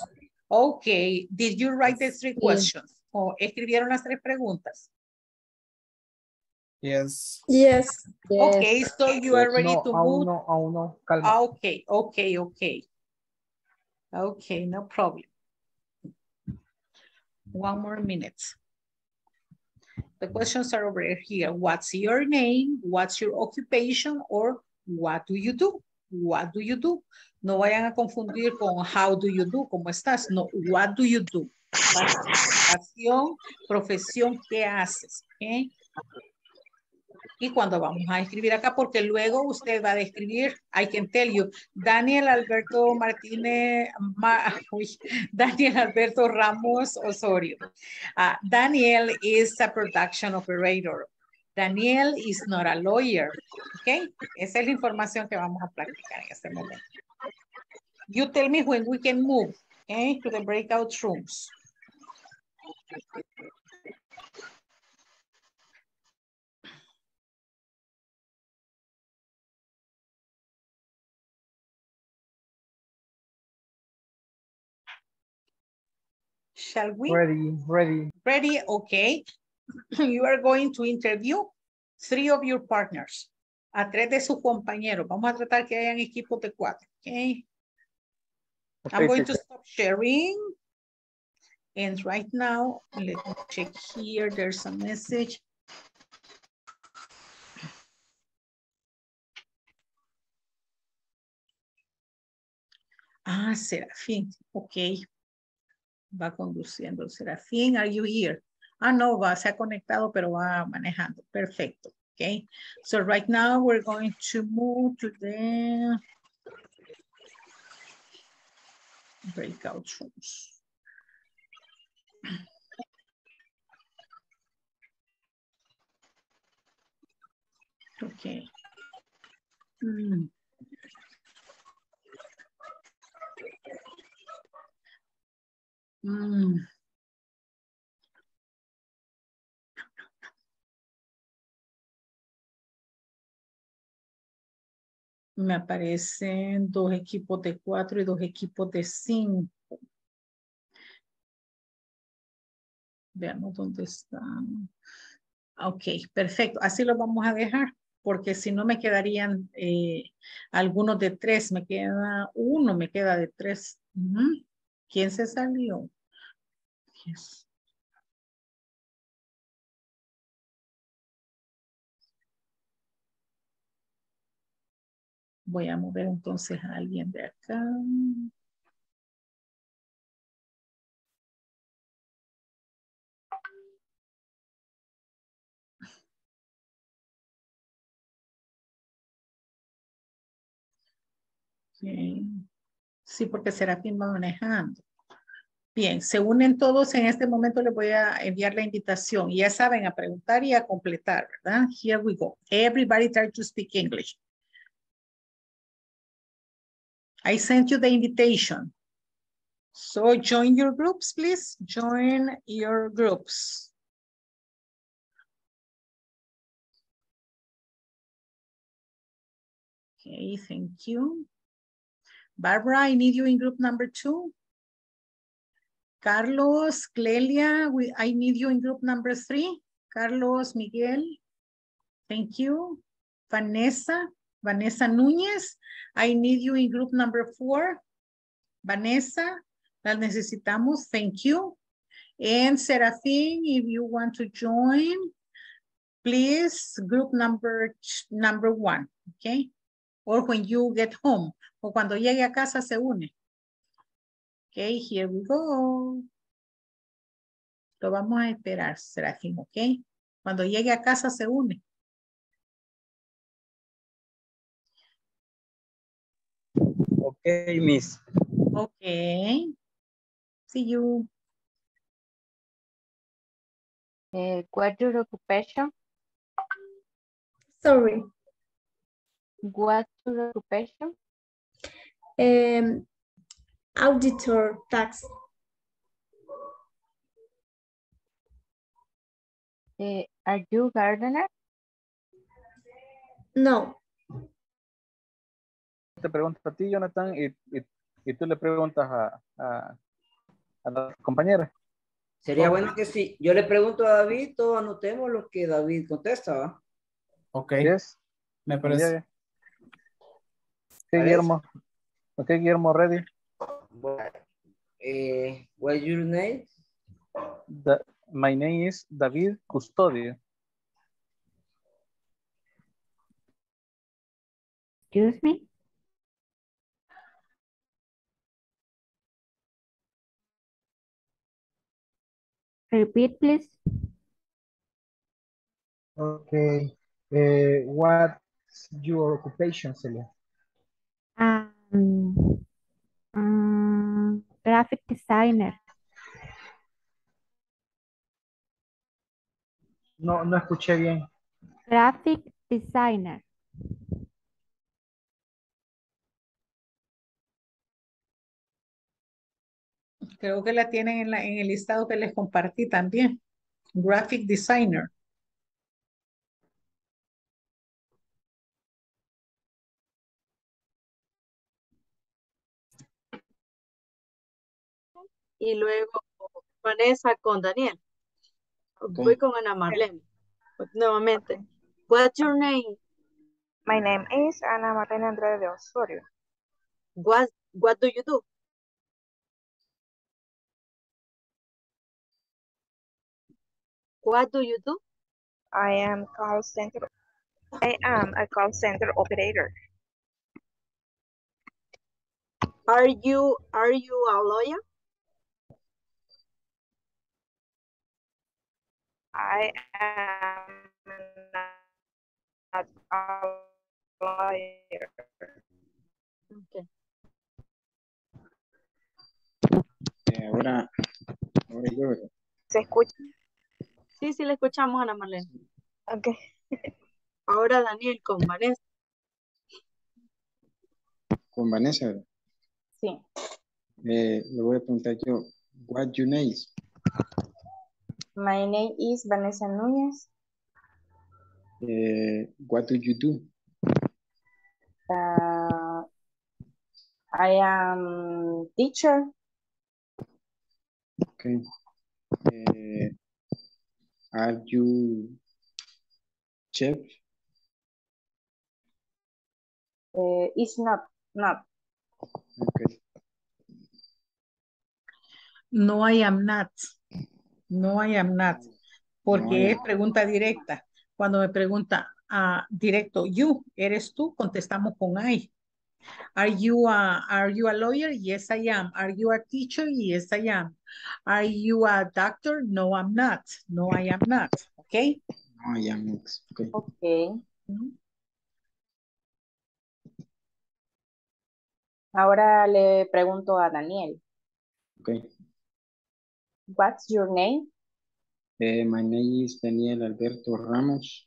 Okay, did you write the three questions? Yes. ¿O escribieron las tres preguntas? Yes. Yes. Okay, so you are ready no, to move? No, aún no, calma. Okay, okay, okay. Okay, no problem. One more minute. The questions are over here. What's your name? What's your occupation? Or what do you do? What do you do? No vayan a confundir con how do you do, cómo estás. No, what do you do? Pasión, profesión, ¿qué haces? ¿Okay? Y cuando vamos a escribir acá, porque luego usted va a describir, I can tell you, Daniel Alberto Martínez, Ma, Daniel Alberto Ramos Osorio. Uh, Daniel is a production operator. Daniel is not a lawyer. Okay? Esa es la información que vamos a practicar en este momento. You tell me when we can move, okay, to the breakout rooms. Shall we? Ready, ready. Ready, okay. You are going to interview three of your partners. A tres de sus compañeros. Vamos a tratar que hayan equipos de cuatro, okay? okay I'm going okay. to stop sharing. And right now, let me check here. There's a message. Ah, Serafín, okay. Va conduciendo. Serafín, are you here? Ah, no, va, se ha conectado, pero va manejando. Perfecto. Okay. So right now we're going to move to the breakout rooms. Okay. Mm. Mm. Me aparecen dos equipos de cuatro y dos equipos de cinco. Veamos dónde están. Ok, perfecto. Así lo vamos a dejar, porque si no me quedarían eh, algunos de tres. Me queda uno, me queda de tres. Uh-huh. ¿Quién se salió? Yes. Voy a mover entonces a alguien de acá. Okay. Sí, porque Serafín va manejando. Bien, se unen todos. En este momento les voy a enviar la invitación. Y ya saben, a preguntar y a completar, ¿verdad? Here we go. Everybody try to speak English. I sent you the invitation. So join your groups, please. Join your groups. Okay, thank you. Barbara, I need you in group number two. Carlos, Clelia, we, I need you in group number three. Carlos, Miguel, thank you. Vanessa, Vanessa Núñez, I need you in group number four. Vanessa, las necesitamos, thank you. And Serafín, if you want to join, please, group number, number one, okay? Or when you get home, o cuando llegue a casa se une. Okay, here we go. Lo vamos a esperar, Serafín, okay? Cuando llegue a casa se une. Okay, miss. Okay. See you. Uh, what's your occupation? Sorry. What's your occupation? Um, auditor tax. Uh, are you a gardener? No. Te pregunto a ti, Jonathan, y, y, y tú le preguntas a, a, a la compañera. Sería okay. bueno que si yo le pregunto a David, todos anotemos lo que David contesta, ¿va? Ok. Yes. Me parece. Sí, Guillermo. Ok, Guillermo, ready. Eh, what's your name? Da My name is David Custodio. Excuse me? Repeat, please. Okay. Uh, what's your occupation, Celia? Um, um, graphic designer. No, no escuché bien. Graphic designer. Creo que la tienen en, la, en el listado que les compartí también. Graphic designer. Y luego Vanessa con Daniel. Okay. Voy con Ana Marlene. Nuevamente. Okay. What's your name? My name is Ana Marlene Andrade de Osorio. What, what do you do? What do you do? I am call center. I am a call center operator. Are you are you a lawyer? I am not a lawyer. Okay. Eh, ahora, ahora yo. ¿Se escucha? Sí, sí, le escuchamos, Ana Marlene. Ok. Ahora Daniel con Vanessa. ¿Con Vanessa, verdad? Sí. Eh, le voy a preguntar yo, what your name is? My name is Vanessa Núñez. Uh, what do you do? Uh, I am teacher. Okay. Uh, are you chef? Uh, it's not, not. Okay. No, I am not. No, I am not, porque no, es pregunta directa. Cuando me pregunta uh, directo, you, ¿eres tú? Contestamos con I. Are you, a, are you a lawyer? Yes, I am. Are you a teacher? Yes, I am. Are you a doctor? No, I'm not. No, I am not. Okay? No, I am not. Okay. Okay. Mm-hmm. Ahora le pregunto a Daniel. Okay. What's your name? Uh, my name is Daniel Alberto Ramos.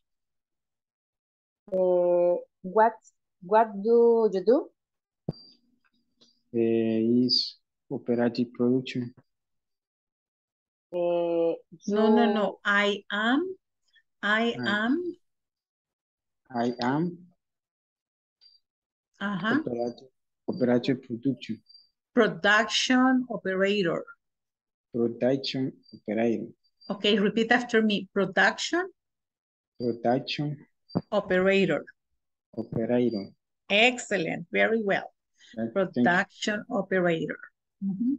Uh, what What do you do? Uh, is operative production. Uh, no, no, no. I am. I, I am. I am. Uh huh. Operative, operative production. Production operator. Production operator. Okay, repeat after me. Production. Production. Operator. Operator. Excellent. Very well. Production operator. Mm-hmm.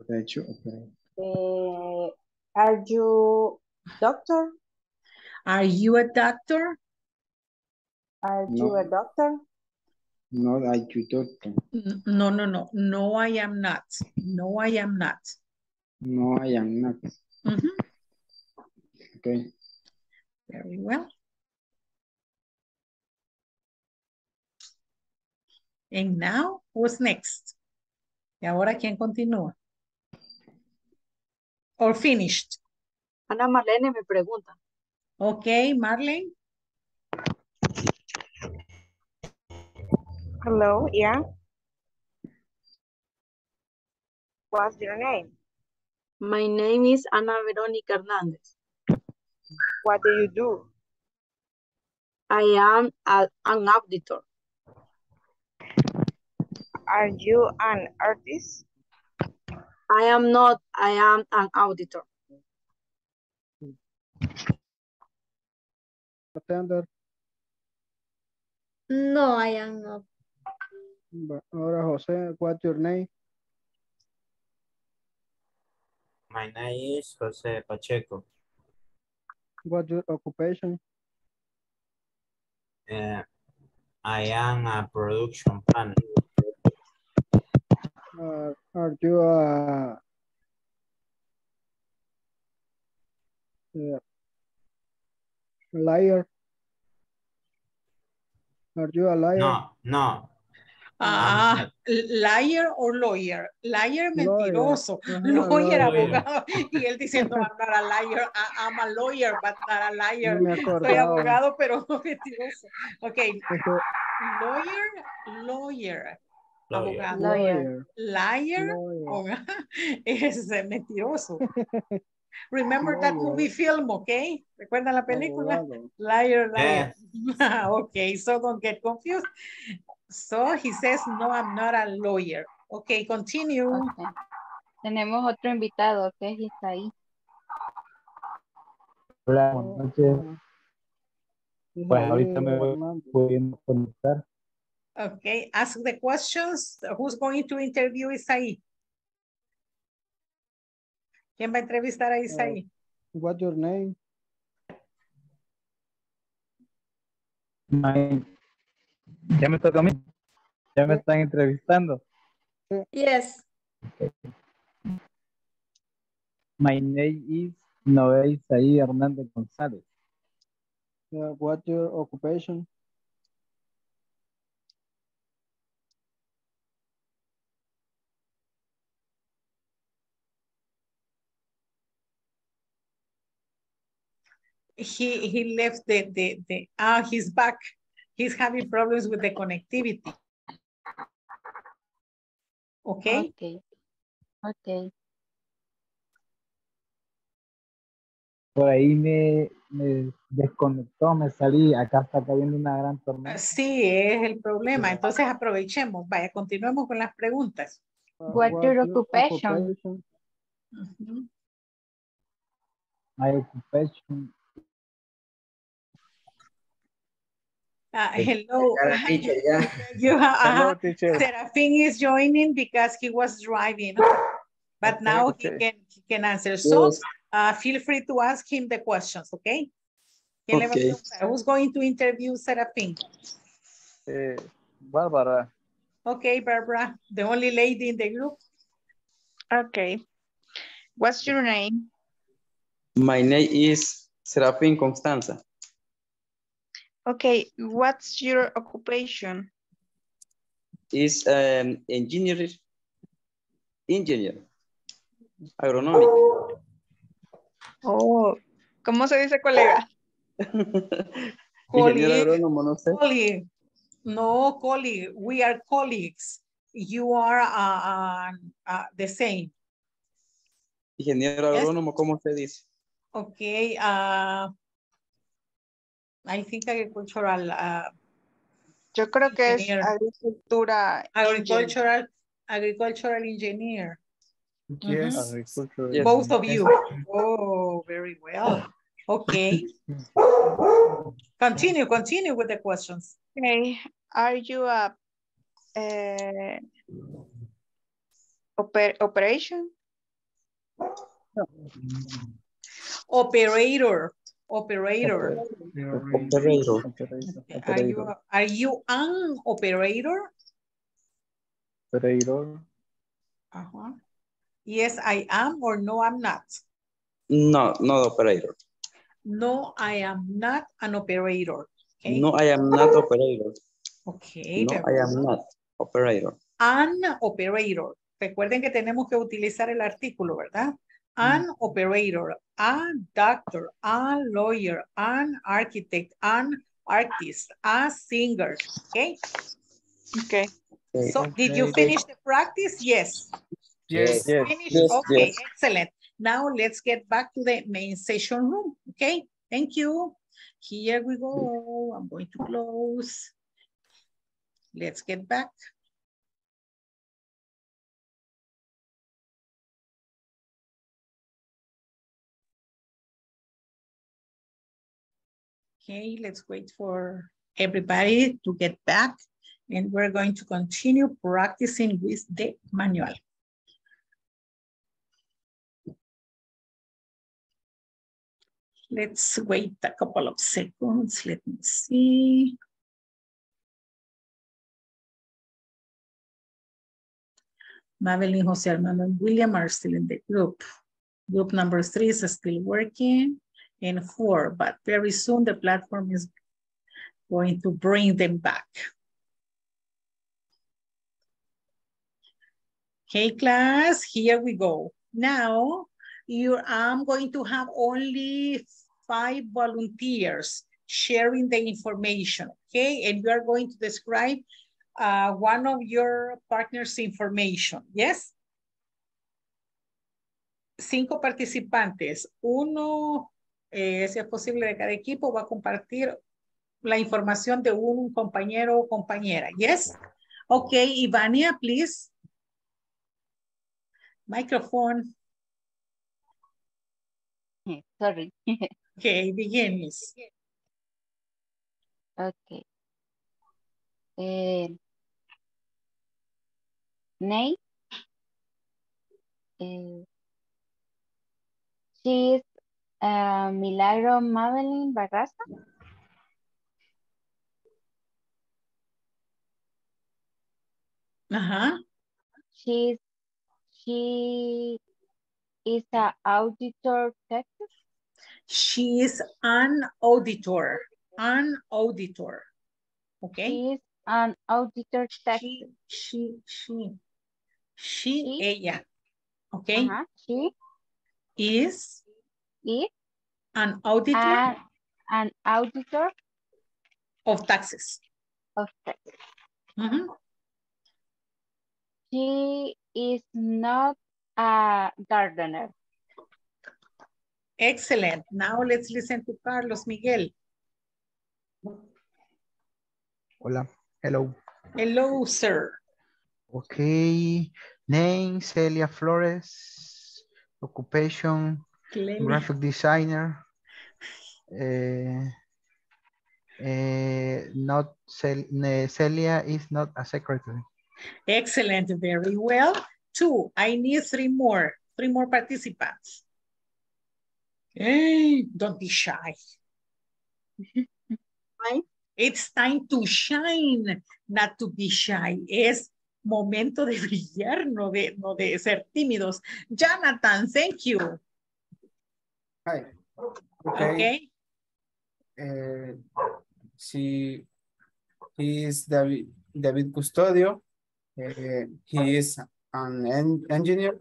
Production operator. Uh, are you doctor? Are you a doctor? Are no. you a doctor? No, are you doctor? No, no, no. No, I am not. No, I am not. No, I am not. Mm-hmm. Okay. Very well. And now, who's next? ¿Y ahora quién continúa? Or finished? Ana Marlene me pregunta. Okay, Marlene. Hello, yeah. What's your name? My name is Ana Veronica Hernandez. What do you do? I am a, an auditor. Are you an artist? I am not. I am an auditor. Bartender. No, I am not. Ahora, José, what's your name? My name is Jose Pacheco. What's your occupation? Uh, I am a production planner. Uh, are you a... Uh, liar? Are you a liar? No, no. Ah, uh, liar or lawyer. Liar, mentiroso. No, lawyer, no, abogado. Lawyer. Y él diciendo, I'm not a liar, I, I'm a lawyer, but not a liar. No soy abogado, pero mentiroso. Ok. Eso. Lawyer, lawyer. Lawyer. Abogado. Lawyer. Liar, lawyer. Es mentiroso. Remember no, that movie no. film, okay? ¿Recuerdan la película? No, no. Liar, liar. Yeah. Okay, so don't get confused. So he says, no, I'm not a lawyer. Okay, continue. Okay. Tenemos otro invitado que okay, está ahí. Hola, buenas noches. Pues ahorita me voy pudiendo conectar. Okay, ask the questions. Who's going to interview Isaí? ¿Quién va a entrevistar a Isaí? Uh, what's your name? My... ¿Ya me toca a mí? ¿Ya me están entrevistando? Yes. Okay. My name is Noé Isaí Hernández González. Uh, what's your occupation? He he left the the the ah oh, he's back. He's having problems with the connectivity. Okay. Okay. Okay. Por ahí me, me desconectó, me salí. Acá está cayendo una gran tormenta. Sí, es el problema. Entonces aprovechemos. Vaya, continuemos con las preguntas. What's your occupation? Mm-hmm. My occupation. Uh, hello, teacher, yeah. you, uh, hello Serafin is joining because he was driving, but now okay. he, can, he can answer. Yes. So uh, feel free to ask him the questions, okay? okay. Who's going to interview Serafin? Uh, Barbara. Okay, Barbara, the only lady in the group. Okay. What's your name? My name is Serafin Constanza. Okay, what's your occupation? Is an um, engineer, engineer, agronomic. Oh. oh, ¿cómo se dice, colega? Ingeniero agrónomo, no sé. Colleague. No, colleague. We are colleagues. You are uh, uh, the same. Ingeniero yes. agrónomo, ¿cómo se dice? Okay, uh, I think agricultural. Uh, Yo creo que engineer. es agricultura. Agricultural, agricultural engineer. Yes. Mm-hmm. agricultural yes. Both of you. Oh, very well. Okay. Continue, continue with the questions. Okay. Are you a uh, oper operation? No. Operator. Operator. Operator. Okay. Are you a, are you an operator? Operator. Uh-huh. Yes, I am or no, I'm not. No, not operator. No, I am not an operator. Okay. No, I am not operator. Okay. No, I am not operator. An operator. Recuerden que tenemos que utilizar el artículo, ¿verdad? An operator, a doctor, a lawyer, an architect, an artist, a singer. Okay. Okay. So did you finish the practice? Yes. Yes. yes. Finish? yes okay. Yes. Excellent. Now let's get back to the main session room. Okay. Thank you. Here we go. I'm going to close. Let's get back. Okay, let's wait for everybody to get back and we're going to continue practicing with the manual. Let's wait a couple of seconds. Let me see. Madeline, Jose Armando, and William are still in the group. Group number three is still working, and four, but very soon the platform is going to bring them back. Okay, class, here we go. Now, you, I'm going to have only five volunteers sharing the information, okay? And you are going to describe uh, one of your partners' information, yes? Cinco participantes. Uno, eh, si es posible, de cada equipo va a compartir la información de un compañero o compañera, yes? Okay, Ivania, please. Microphone. Sorry. Okay, begin, Miss. Okay. Uh, Nate. Uh, she's uh, Milagro Madeline Barraza. Uh-huh. She's She is an auditor, Texas. She is an auditor, an auditor. Okay. She is an auditor, Texas. She, she, she, she, she ella. Okay. Uh-huh. She is, is an auditor, an, an auditor of taxes. Of taxes. Mm-hmm. She is not a gardener. Excellent. Now let's listen to Carlos Miguel. Hola. Hello. Hello, sir. Okay. Name, Celia Flores. Occupation, Clemen. Graphic designer. Uh, uh, not Cel- Celia is not a secretary. Excellent, very well. Two, I need three more, three more participants. Hey, don't be shy. It's time to shine, not to be shy. Es momento de brillar, no de, no de ser tímidos. Jonathan, thank you. Hi. Okay. Okay. Uh, she is David, David Custodio. Uh, he is an en engineer,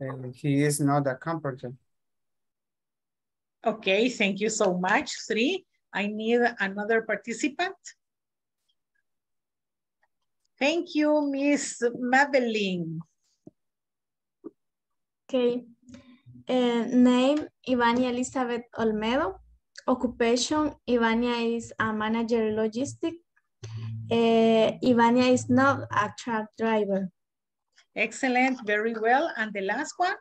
and he is not a carpenter. Okay, thank you so much. Three, I need another participant. Thank you, Miss Madeline. Okay, uh, name, Ivania Elizabeth Olmedo. Occupation, Ivania is a manager logistics. Uh, Ivania is not a truck driver. Excellent, very well. And the last one,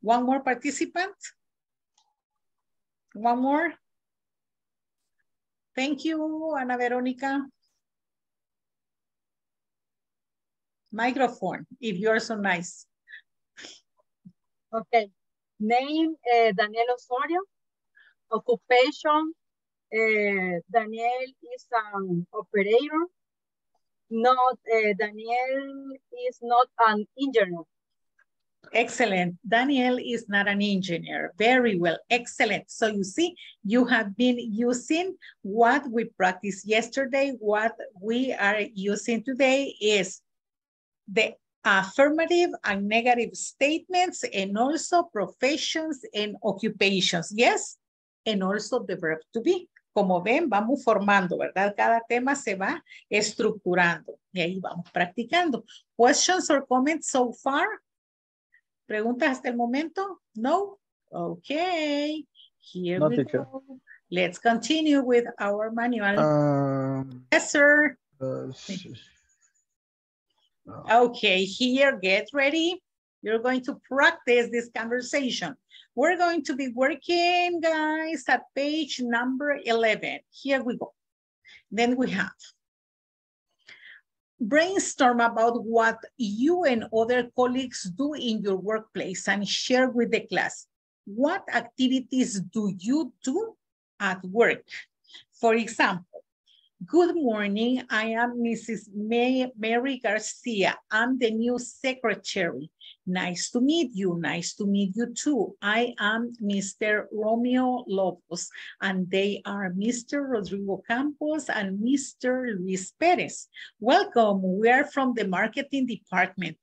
one more participant. One more. Thank you, Ana Veronica. Microphone, if you are so nice. Okay. Name, uh, Daniel Osorio. Occupation, uh, Daniel is an operator. Not uh, Daniel is not an engineer. Excellent. Daniel is not an engineer. Very well. Excellent. So you see, you have been using what we practiced yesterday. What we are using today is the affirmative and negative statements, and also professions and occupations. Yes? And also the verb to be. Como ven, vamos formando, ¿verdad? Cada tema se va estructurando y ahí vamos practicando. Questions or comments so far? ¿Preguntas hasta el momento? No? Okay. Here no, we teacher. Go. Let's continue with our manual. Um, yes, sir. Uh, okay, here, get ready. You're going to practice this conversation. We're going to be working, guys, at page number eleven. Here we go. Then we have brainstorm about what you and other colleagues do in your workplace and share with the class. what activities do you do at work? For example, good morning, I am Missus May, Mary Garcia. I'm the new secretary. Nice to meet you. Nice to meet you too. I am Mister Romeo Lopez, and they are Mister Rodrigo Campos and Mister Luis Perez. Welcome. We are from the marketing department.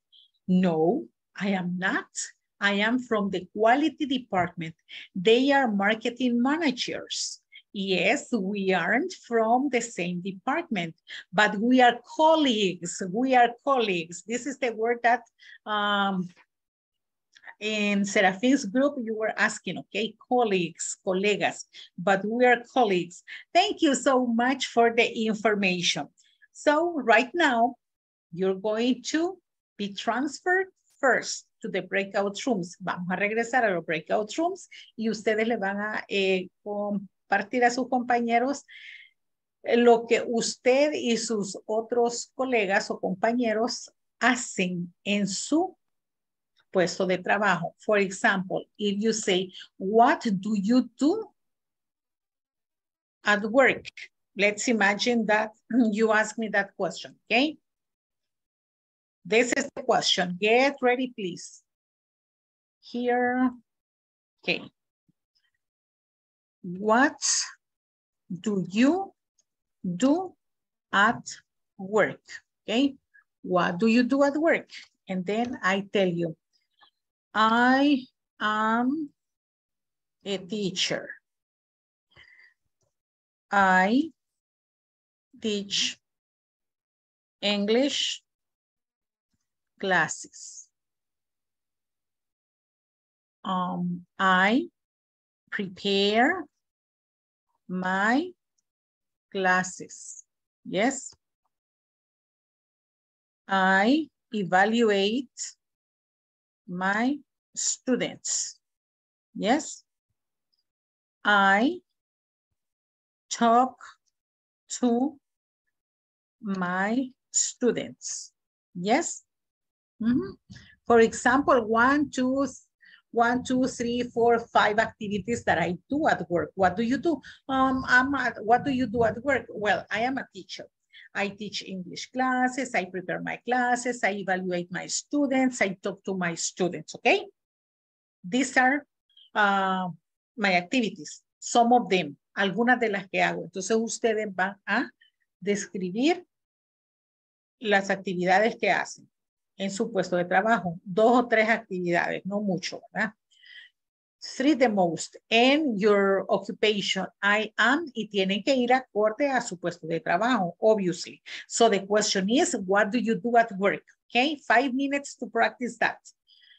No, I am not. I am from the quality department. They are marketing managers. Yes, we aren't from the same department, but we are colleagues. We are colleagues. This is the word that um, in Serafin's group you were asking, okay? Colleagues, colegas, but we are colleagues. Thank you so much for the information. So right now, you're going to be transferred first to the breakout rooms. Vamos a regresar a los breakout rooms y ustedes le van a eh, con compartir a sus compañeros lo que usted y sus otros colegas o compañeros hacen en su puesto de trabajo. For example, if you say, what do you do at work? Let's imagine that you ask me that question, okay? This is the question. Get ready, please. Here, okay. What do you do at work? Okay, what do you do at work? And then I tell you, I am a teacher. I teach English classes. Um, I prepare my classes. Yes. I evaluate my students. Yes. I talk to my students. Yes. Mm-hmm. For example, one, two, One, two, three, four, five activities that I do at work. What do you do? Um, I'm at, what do you do at work? Well, I am a teacher. I teach English classes. I prepare my classes. I evaluate my students. I talk to my students, okay? These are uh, my activities. Some of them, algunas de las que hago. Entonces, ustedes van a describir las actividades que hacen en su puesto de trabajo, dos o tres actividades, no mucho, ¿verdad? Three the most, and your occupation, I am, y tienen que ir acorde a su puesto de trabajo, obviously. So the question is, what do you do at work? Okay, five minutes to practice that.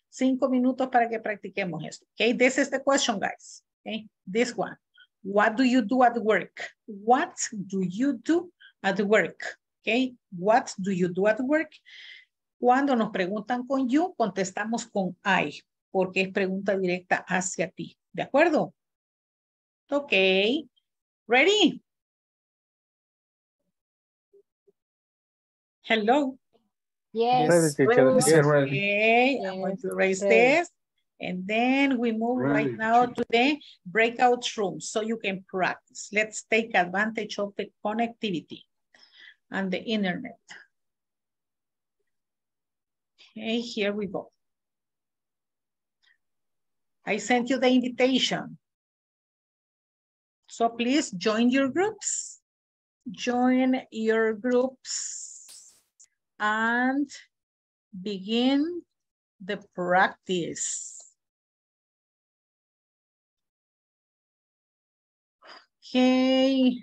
Cinco minutos para que practiquemos esto. Okay, this is the question, guys. Okay, this one. What do you do at work? What do you do at work? Okay, what do you do at work? Cuando nos preguntan con you, contestamos con I, porque es pregunta directa hacia ti. ¿De acuerdo? Ok. ¿Ready? Hello. Yes. Yes. Okay. I'm going to raise this. And then we move right now to the breakout room so you can practice. Let's take advantage of the connectivity and the internet. Okay, here we go. I sent you the invitation. So please join your groups. Join your groups and begin the practice. Okay,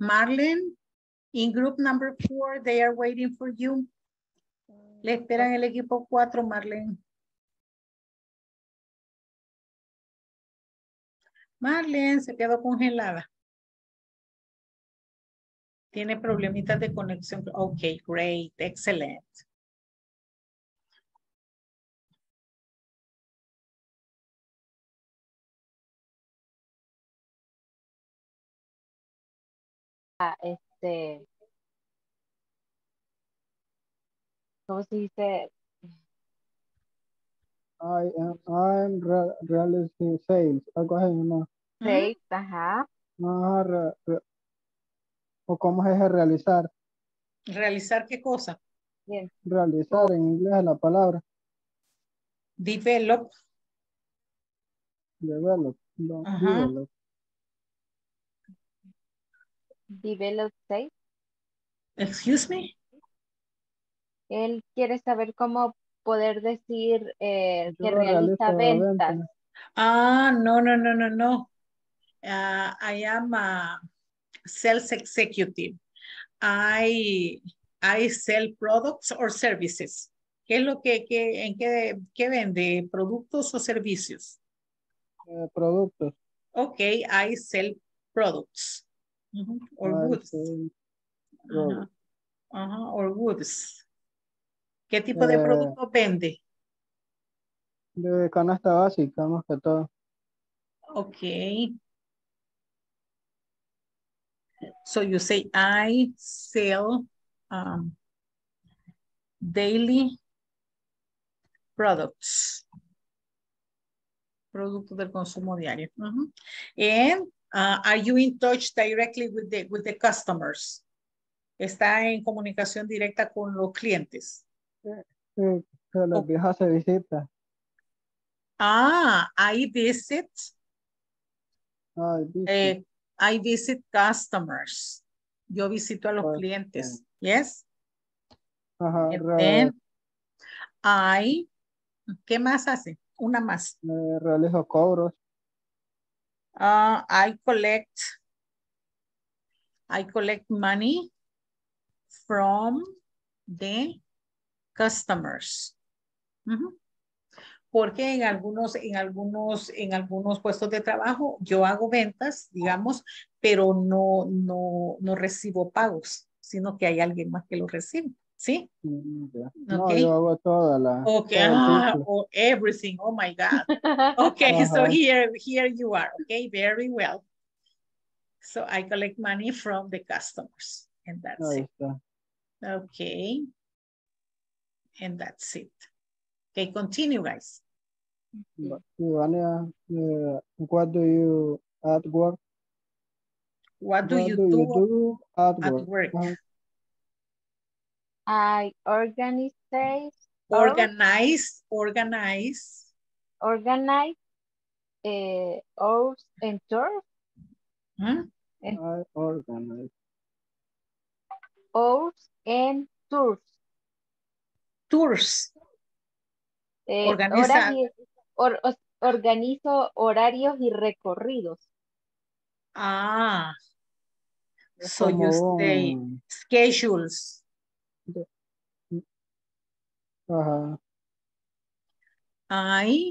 Marlene, in group number four, they are waiting for you. Le esperan el equipo cuatro, Marlene. Marlene se quedó congelada. Tiene problemitas de conexión. Ok, great, excellent. Ah, este... ¿Cómo se dice? I am, I am re realizing sales. Uh, go ahead, Emma. Sales, ajá. Ah, re, re, ¿O cómo es realizar? ¿Realizar qué cosa? Bien. Realizar, en inglés es la palabra. Develop. Develop. No, ajá. Develop. Develop sales. Excuse me. Él quiere saber cómo poder decir eh, que realiza ventas. Ah, no, no, no, no, no. Uh, I am a sales executive. I, I sell products or services. ¿Qué es lo que, que en qué, qué vende? ¿Productos o servicios? Eh, productos. Ok, I sell products. Uh-huh. Or I goods. Uh-huh. Uh-huh. Or goods. ¿Qué tipo eh, de producto vende? De canasta básica, más que todo. Ok. So you say, I sell um, daily products. Productos del consumo diario. Uh-huh. And uh, are you in touch directly with the, with the customers? ¿Está en comunicación directa con los clientes? Sí, pero los viejos se visitan. Ah, I visit. I visit. Eh, I visit customers. Yo visito a los okay. clientes. Yes. Ajá. And then I, ¿qué más hace? Una más. Eh, realizo cobros. Uh, I collect. I collect money from the customers. Uh-huh. Porque en algunos, en algunos, en algunos puestos de trabajo yo hago ventas, digamos, pero no, no, no recibo pagos, sino que hay alguien más que los recibe, ¿sí? No, okay. Yo hago toda la. Okay, ah, oh, everything. Oh my God. Okay, uh-huh. So here, here you are. Okay, very well. So I collect money from the customers, and that's Ahí it. Está. Okay. And that's it. Okay, continue, guys. Ivania, uh, what do you at work? What do, what you, do do you do at, at work? work? I organize. Organize, organize. Organize uh, hours and chores. Hmm? I organize. Hours and tours. Tours. Eh, horario, or, or, organizo horarios y recorridos. Ah. So you say schedules. Uh-huh. I.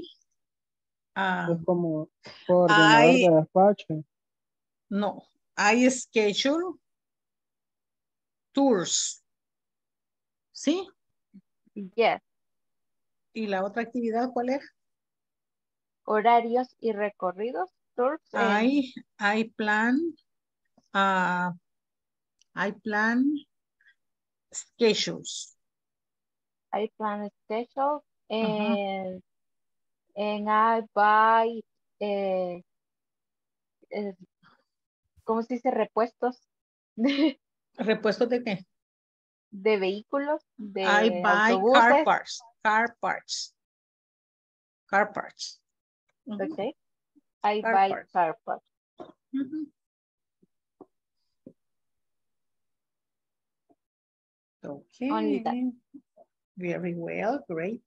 Uh, es como coordinador I, de despacho. No. I schedule tours. ¿Sí? Yes. ¿Y la otra actividad cuál era? Horarios y recorridos. Tours I, and... I plan, uh, I plan schedules. I plan schedules and, uh-huh. and I buy, eh, eh, ¿cómo se dice? Repuestos. ¿Repuestos de qué? De vehículos, de I buy autobuses. car parts, car parts, car parts. Mm-hmm. Okay, I car buy parts. car parts. Mm-hmm. Okay, only that. Very well, great.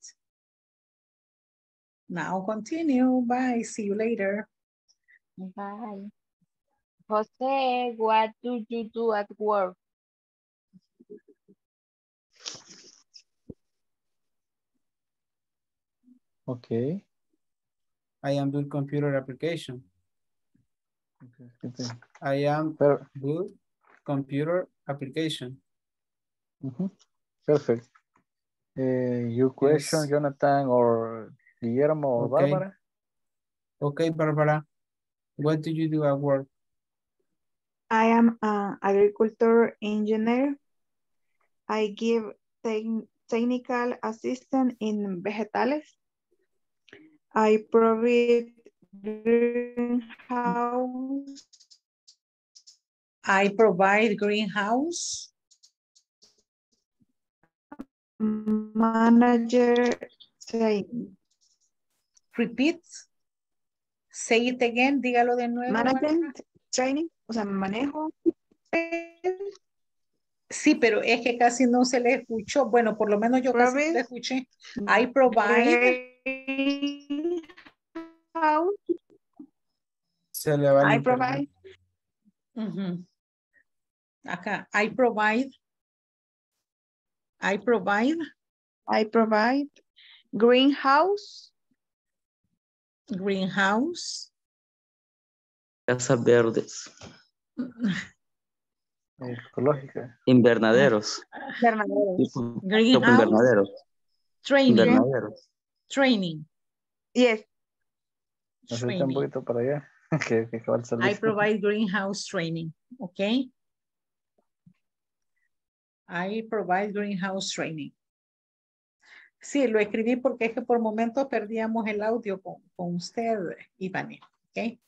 Now continue, bye, see you later. Bye. Jose, what do you do at work? Okay. I am doing computer application. Okay. I am doing computer application. Mm-hmm. Perfect. Uh, your question, yes. Jonathan or Guillermo or okay. Barbara? Okay, Barbara. What do you do at work? I am an agriculture engineer. I give te technical assistance in vegetales. I provide greenhouse. I provide greenhouse. Manager training. Repeat. Say it again. Dígalo de nuevo. Management training. O sea, manejo. Sí, pero es que casi no se le escuchó. Bueno, por lo menos yo casi no le escuché. I provide. Se le va I provide. Uh-huh. Acá. I provide. I provide. I provide. Greenhouse. Greenhouse. Casas verdes. Ecológica. Invernaderos. Invernaderos. Tipo, greenhouse. Tipo invernaderos. Training. Invernaderos. Training. Yes. No sé, un poquito para allá. que, que I provide greenhouse training. Okay. I provide greenhouse training. Sí, lo escribí porque es que por momentos perdíamos el audio con, con usted, Ivane. Okay.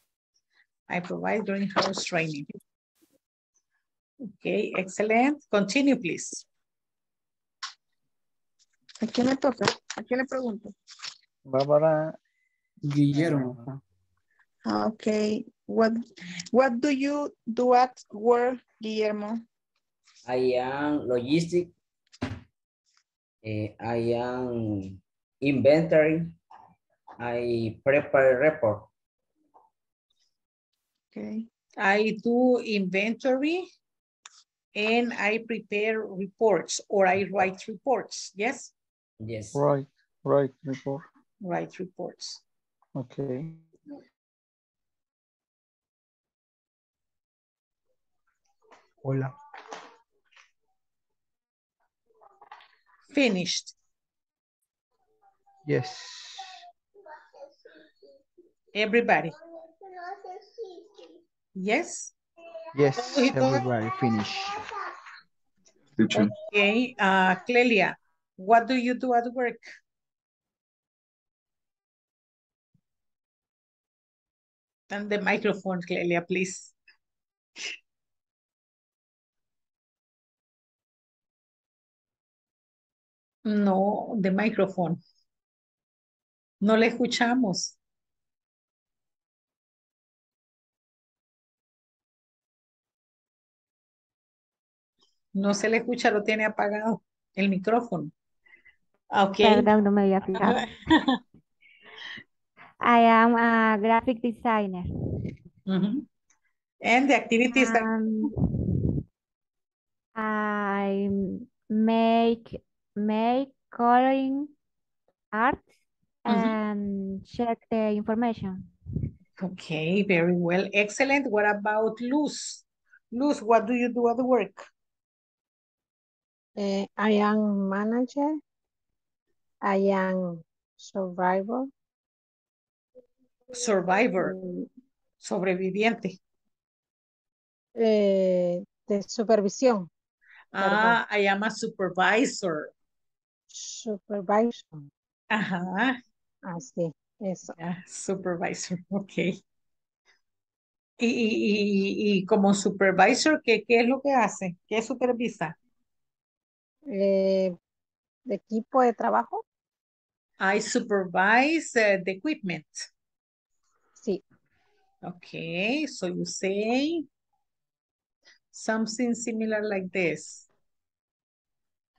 I provide greenhouse training. Okay, excellent. Continue, please. ¿A quién le toca? ¿A quién le pregunto? Bárbara Guillermo. Okay. What What do you do at work, Guillermo? I am logistic. Uh, I am inventory. I prepare report. Okay. I do inventory. And I prepare reports, or I write reports, yes? Yes. Right, right report. Write reports. Okay. Hola. Finished. Yes. Everybody. Yes. Yes, everybody finish. Okay, uh, Clelia, what do you do at work? And the microphone, Clelia, please. No, the microphone. No le escuchamos. No se le escucha, lo tiene apagado el micrófono. Okay. Perdón, no me había fijado. I am a graphic designer. Mm-hmm. And the activities um, that... I make make coloring art mm-hmm. and check the information. Okay, very well. Excellent. What about Luz? Luz, what do you do at work? Uh, I am manager. I am survivor. Survivor. Um, Sobreviviente. Uh, de supervisión. Ah, perdón. I am a supervisor. Supervisor. Ajá. Así, eso. Yeah, supervisor, ok. Y, y, y, y como supervisor, ¿qué, ¿qué es lo que hace? ¿Qué supervisa? Eh, de equipo de trabajo. I supervise uh, the equipment. Sí. Okay, so you say something similar like this.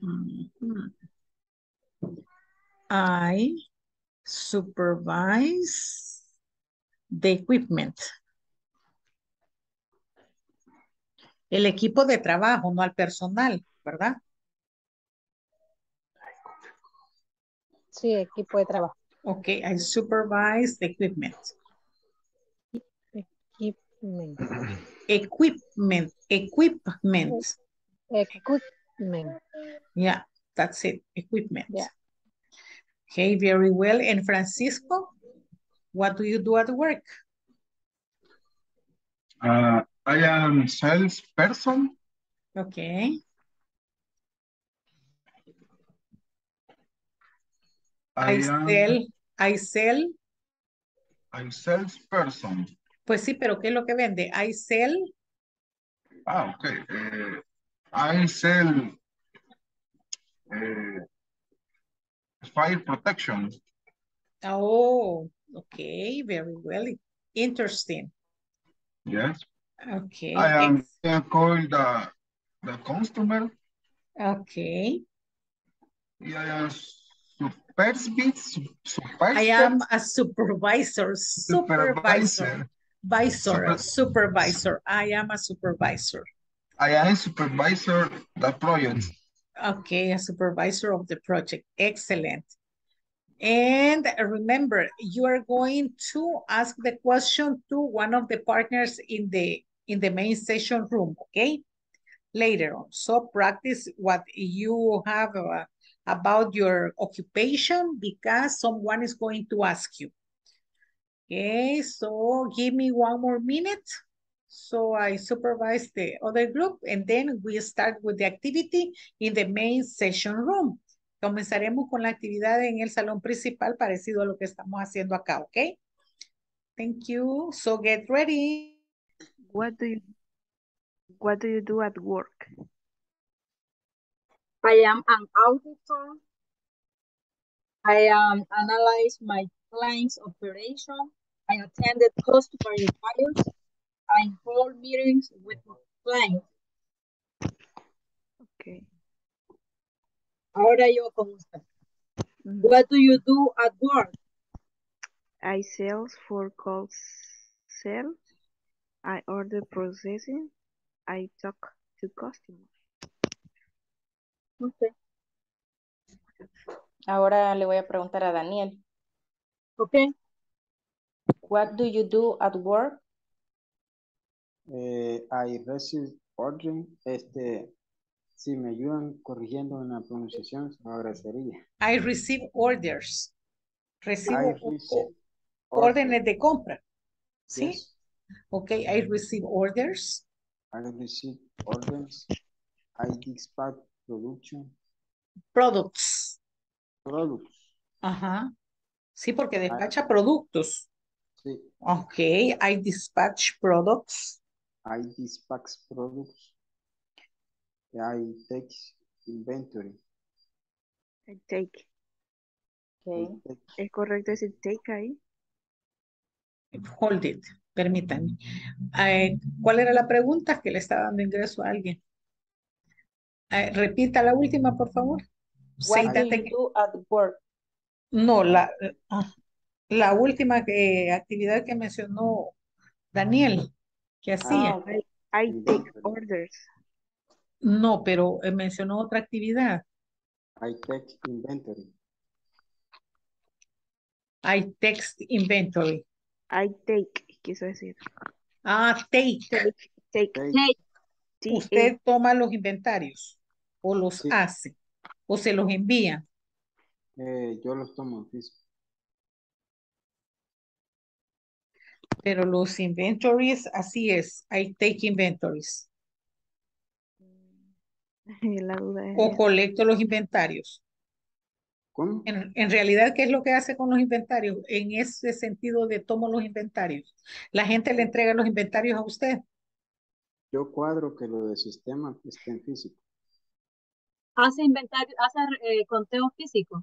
Mm-hmm. I supervise the equipment. El equipo de trabajo, no al personal, ¿verdad? Sí, equipo de trabajo. Okay, I supervise the equipment. Equipment. Equipment. Equipment. Equipment. Yeah, that's it. Equipment. Yeah. Okay, very well. And Francisco, what do you do at work? Uh, I am a salesperson. Okay. I, I am, sell, I sell I salesperson. Pues sí, pero ¿qué es lo que vende? I sell. Ah, ok. Eh, I sell eh, fire protection. Oh, okay. Very well. Interesting. Yes. Okay. I am called the, the customer. Okay. Yeah, I am a supervisor. Supervisor. Supervisor. Supervisor. Supervisor. I am a supervisor. I am a supervisor of the project. Okay, a supervisor of the project. Excellent. And remember, you are going to ask the question to one of the partners in the in the main session room, okay? Later on. So practice what you have uh, about your occupation because someone is going to ask you. Okay, so give me one more minute. So I supervise the other group and then we start with the activity in the main session room. Comenzaremos con la actividad en el salón principal parecido a lo que estamos haciendo acá, ¿ok? Thank you. So get ready. What do you What do you do at work? I am an auditor. I um, analyze my client's operation. I attended customer inquiries. I hold meetings with my clients. Okay. Ahora yo consta. What do you do at work? I sell for call sell. I order processing. I talk to customers. Okay. Ahora le voy a preguntar a Daniel. Okay. What do you do at work? Eh, I receive ordering. Este, si me ayudan corrigiendo una pronunciación, se me agradecería. I receive orders. Recibo órdenes de compra. ¿Sí? Yes. Ok, I receive orders. I receive orders. I dispatch production. Products. Products. Ajá. Sí, porque despacha I, productos. Sí. Ok, I dispatch products. I dispatch products. I take inventory. I take. Okay. ¿Es correcto decir take ahí? Hold it. Permítanme. Eh, ¿Cuál era la pregunta que le estaba dando ingreso a alguien? Eh, repita la última, por favor. What do you do at work? No, la, la última que, actividad que mencionó Daniel, que hacía. Oh, I, I take orders. No, pero mencionó otra actividad. I take inventory. I text inventory. I take, quiso decir. Ah, take. Take. Take. Take. take. Usted toma los inventarios o los sí. hace o se los envía. Eh, yo los tomo. Físico. Pero los inventories, así es. I take inventories. La duda es... O colecto los inventarios. ¿Cómo? En, en realidad, ¿qué es lo que hace con los inventarios? En ese sentido de tomo los inventarios. ¿La gente le entrega los inventarios a usted? Yo cuadro que lo del sistema esté en físico. ¿Hace inventario, hace eh, conteo físico?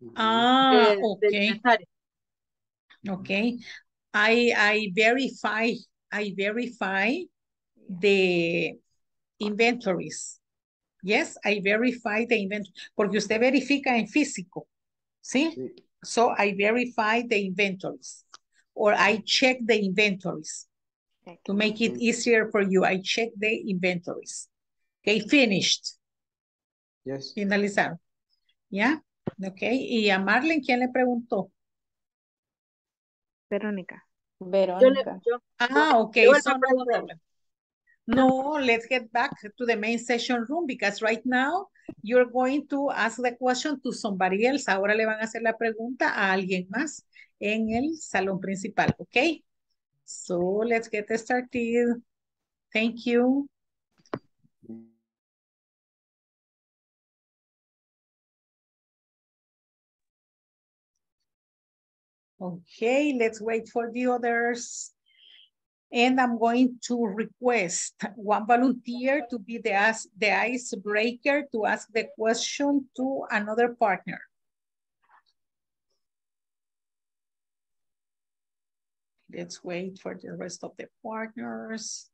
Uh-huh. Ah, de, ok. De inventario. Ok. I, I verify, I verify the inventories. Yes, I verify the inventory. Porque usted verifica en físico. ¿Sí? ¿Sí? So I verify the inventories. Or I check the inventories. Okay. To make it easier for you. I check the inventories. Okay, finished. Yes. Finalizaron. ¿Ya? Yeah? Okay. Y a Marlene, ¿quién le preguntó? Verónica. Verónica. Yo, yo, ah, ok. Yo, yo so no problem. No, let's get back to the main session room because right now you're going to ask the question to somebody else. Ahora le van a hacer la pregunta a alguien más en el salón principal, okay? So let's get started. Thank you. Okay, let's wait for the others. And I'm going to request one volunteer to be the, ask, the icebreaker to ask the question to another partner. Let's wait for the rest of the partners.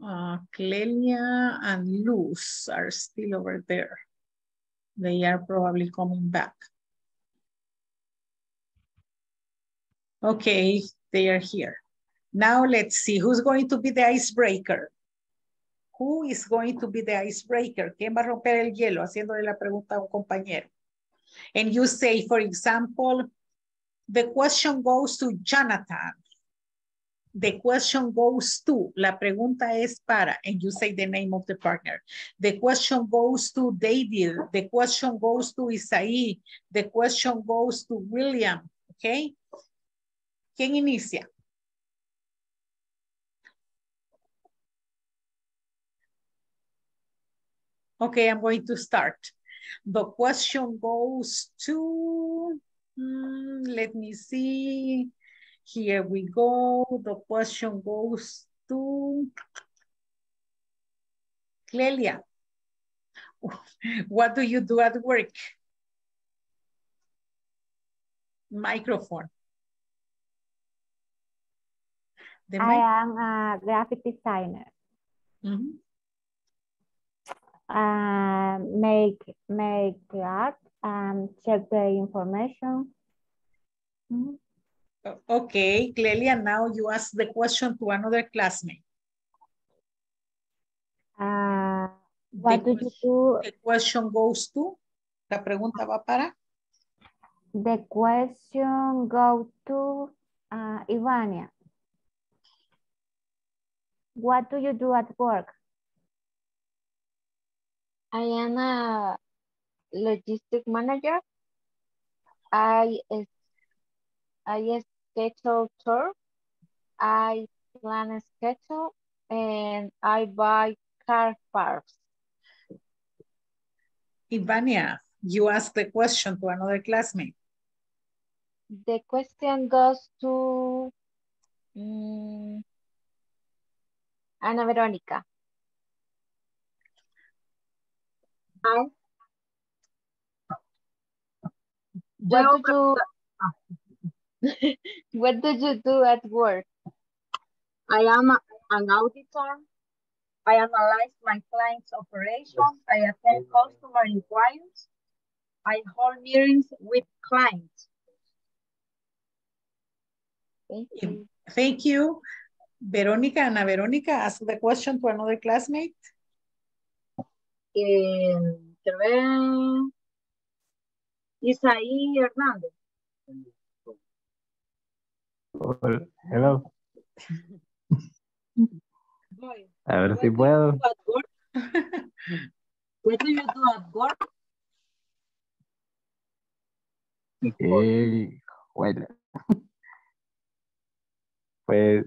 Uh, Clelia and Luz are still over there. They are probably coming back. Okay, they are here. Now let's see who's going to be the icebreaker. Who is going to be the icebreaker? ¿Quién va a romper el hielo? Haciéndole la pregunta a un compañero. And you say, for example, the question goes to Jonathan. The question goes to, la pregunta es para, and you say the name of the partner. The question goes to David. The question goes to Isaí. The question goes to William, okay? ¿Quién inicia? Okay, I'm going to start. The question goes to, hmm, let me see. Here we go. The question goes to Clelia. What do you do at work? Microphone. The I mic am a graphic designer. Mm-hmm. uh, make make art and check the information. Mm-hmm. Okay, Clelia, now you ask the question to another classmate. Uh, what the do question, you do? The question goes to? La pregunta va para? The question goes to uh, Ivania. What do you do at work? I am a logistic manager. I I schedule tour, I plan a schedule, and I buy car parts. Ivania, you asked the question to another classmate. The question goes to um, Ana Veronica. Hi. What do you... What do you do at work? I am a, an auditor. I analyze my client's operations. I attend customer inquiries. I hold meetings with clients. Thank you. Thank you. Veronica, Ana Veronica, ask the question to another classmate. Um, Isaí Hernandez. Hello. Boy, a ver si puedo. What do you do at work? Eh, bueno. Pues eh,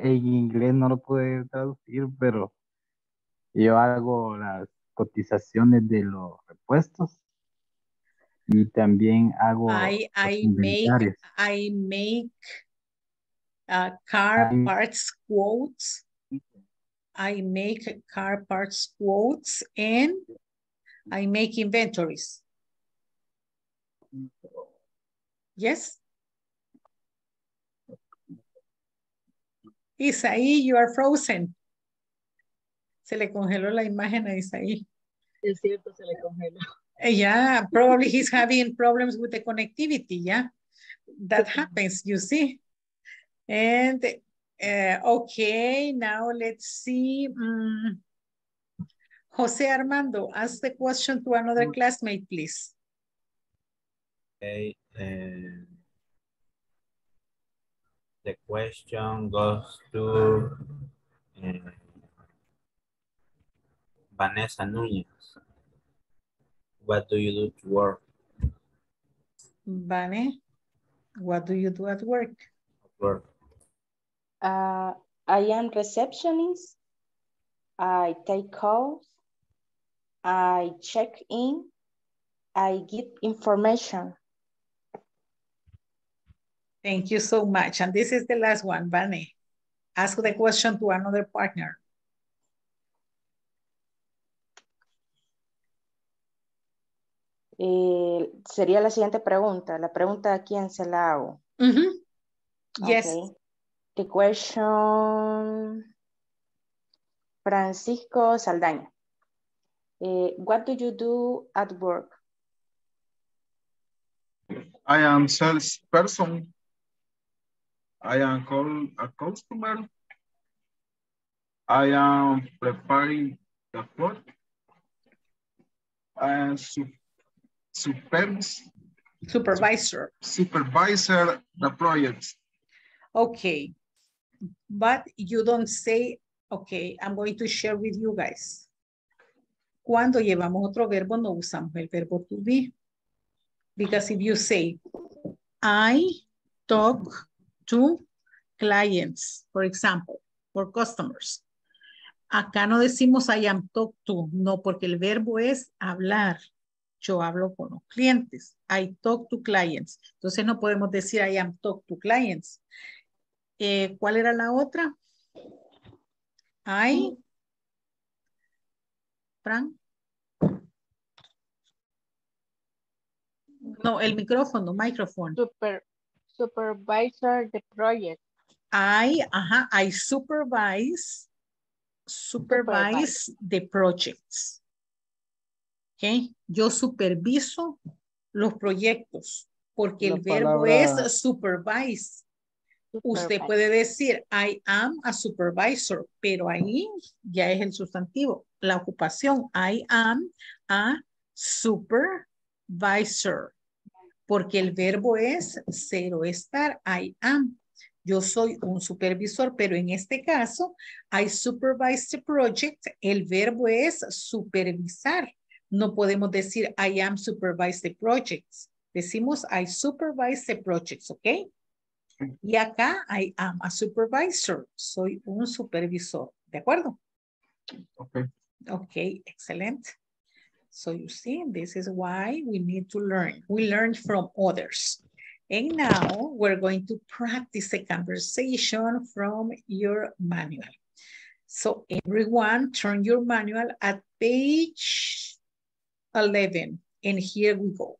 en inglés no lo pude traducir, pero yo hago las cotizaciones de los repuestos. Y también hago I, I make I make uh, car I, parts quotes. I make car parts quotes and I make inventories. Yes. Isaí, you are frozen. Se le congeló la imagen a Isaí. Es cierto, se le congeló. Yeah, probably he's having problems with the connectivity, yeah? That happens, you see? And, uh, okay, now let's see. Um, Jose Armando, ask the question to another classmate, please. Okay. Uh, the question goes to... Uh, Vanessa Núñez. What do you do to work? Vane, what do you do at work? At work. Uh, I am receptionist. I take calls. I check in. I give information. Thank you so much. And this is the last one, Vane. Ask the question to another partner. Eh, sería la siguiente pregunta. La pregunta a quién se la hago. Mm-hmm. Okay. Yes. The question, Francisco Saldaña. Eh, what do you do at work? I am salesperson. I am call a customer. I am preparing the food. I am Supervis supervisor. Supervisor the projects. Okay, but you don't say, okay, I'm going to share with you guys. Cuando llevamos otro verbo, no usamos el verbo to be. Because if you say, I talk to clients, for example, or customers. Acá no decimos I am talk to, no, porque el verbo es hablar. Yo hablo con los clientes. I talk to clients. Entonces no podemos decir I am talk to clients. Eh, ¿Cuál era la otra? I. Fran. No, el micrófono, microphone. Super, supervisor the project. I, ajá, I supervise, supervise, supervise the projects. Okay. Yo superviso los proyectos porque la el verbo palabra... es supervise. Supervise. Usted puede decir I am a supervisor, pero ahí ya es el sustantivo, la ocupación. I am a supervisor porque el verbo es ser o estar. I am. Yo soy un supervisor, pero en este caso, I supervise the project. El verbo es supervisar. No podemos decir, I am supervise the projects. Decimos, I supervise the projects, ¿ok? Y acá, I am a supervisor. Soy un supervisor, ¿de acuerdo? Ok. Ok, excellent. So you see, this is why we need to learn. We learn from others. And now, we're going to practice a conversation from your manual. So everyone, turn your manual at page eleven, and here we go.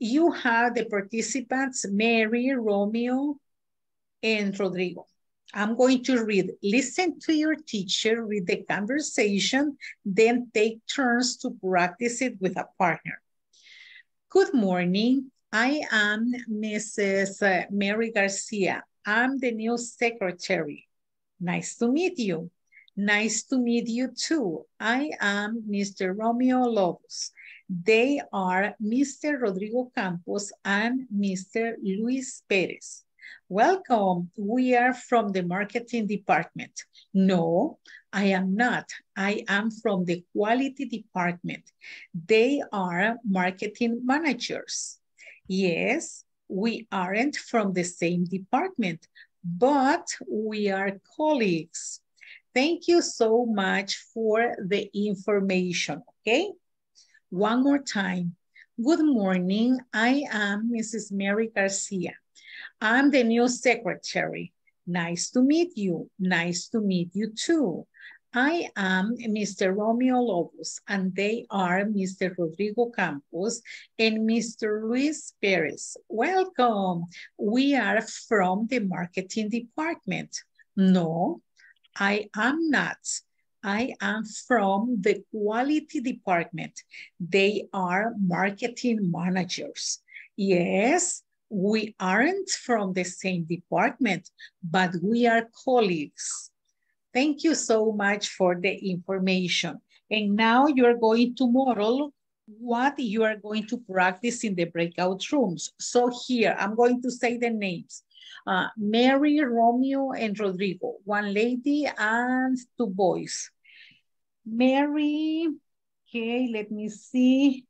You have the participants, Mary, Romeo, and Rodrigo. I'm going to read. Listen to your teacher, read the conversation, then take turns to practice it with a partner. Good morning. I am Missus Mary Garcia. I'm the new secretary. Nice to meet you. Nice to meet you too. I am Mister Romeo Lobos. They are Mister Rodrigo Campos and Mister Luis Perez. Welcome. We are from the marketing department. No, I am not. I am from the quality department. They are marketing managers. Yes, we aren't from the same department, but we are colleagues. Thank you so much for the information, okay? One more time. Good morning, I am Missus Mary Garcia. I'm the new secretary. Nice to meet you. Nice to meet you too. I am Mister Romeo Lobos, and they are Mister Rodrigo Campos and Mister Luis Perez. Welcome. We are from the marketing department. No, I am not. I am from the quality department. They are marketing managers. Yes, we aren't from the same department, but we are colleagues. Thank you so much for the information. And now you're going to model what you are going to practice in the breakout rooms. So here, I'm going to say the names. Uh, Mary, Romeo, and Rodrigo. One lady and two boys. Mary, okay, let me see.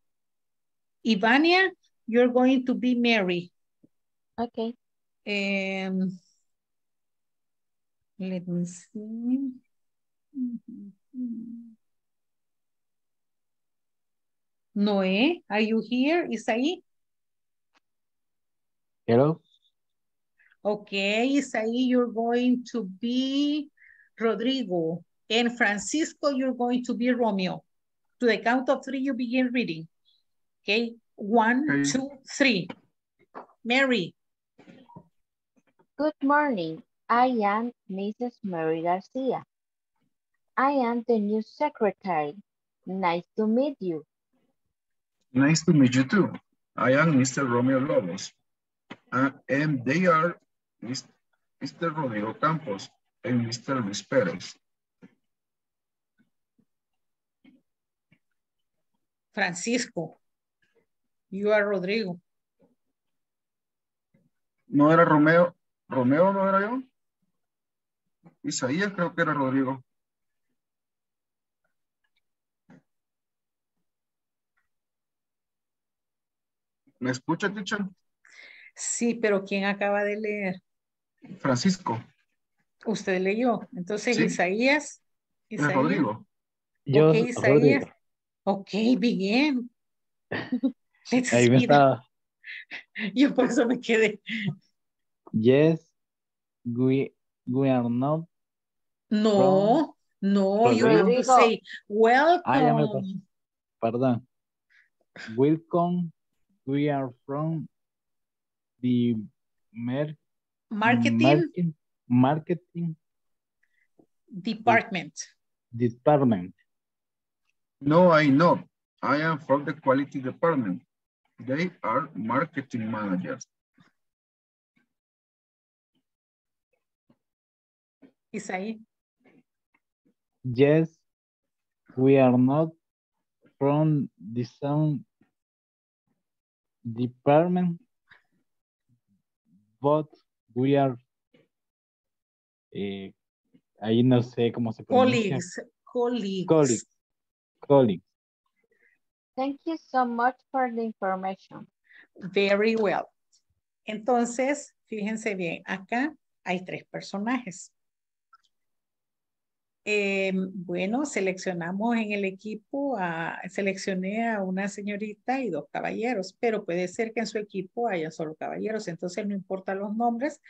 Ivania, you're going to be Mary. Okay. Um, let me see. Mm-hmm. Noé, are you here, Isaí? Hello. Okay, Isaí, you're going to be Rodrigo. And Francisco, you're going to be Romeo. To the count of three, you begin reading. Okay, one, okay. two, three. Mary. Good morning. I am Missus Mary Garcia. I am the new secretary. Nice to meet you. Nice to meet you too. I am Mister Romeo Lobos. Uh, and they are Mister Rodrigo Campos and Mister Luis Perez. Francisco, you are Rodrigo. No era Romeo, Romeo no era yo. Isaías creo que era Rodrigo. ¿Me escucha, teacher? Sí, pero ¿quién acaba de leer? Francisco. Usted leyó. Entonces, sí. Isaías. Isaías. Rodrigo. Yo, okay, Isaías. Rodrigo. Ok, bien. Let's Ahí me estaba. Yo por eso me quedé. Yes, we, we are not. No, no, you have to say welcome. Ah, me, perdón. Welcome. We are from the mer marketing? marketing marketing department. Department. No, I know. I am from the quality department. They are marketing managers. Isaí. Yes, we are not from the sound department, but we are. Eh, ahí no sé cómo se pronuncia. Colleagues. Colleagues. Colleagues. Thank you so much for the information. Very well. Entonces, fíjense bien, acá hay tres personajes. Eh, bueno, seleccionamos en el equipo, a, seleccioné a una señorita y dos caballeros, pero puede ser que en su equipo haya solo caballeros, entonces no importan los nombres,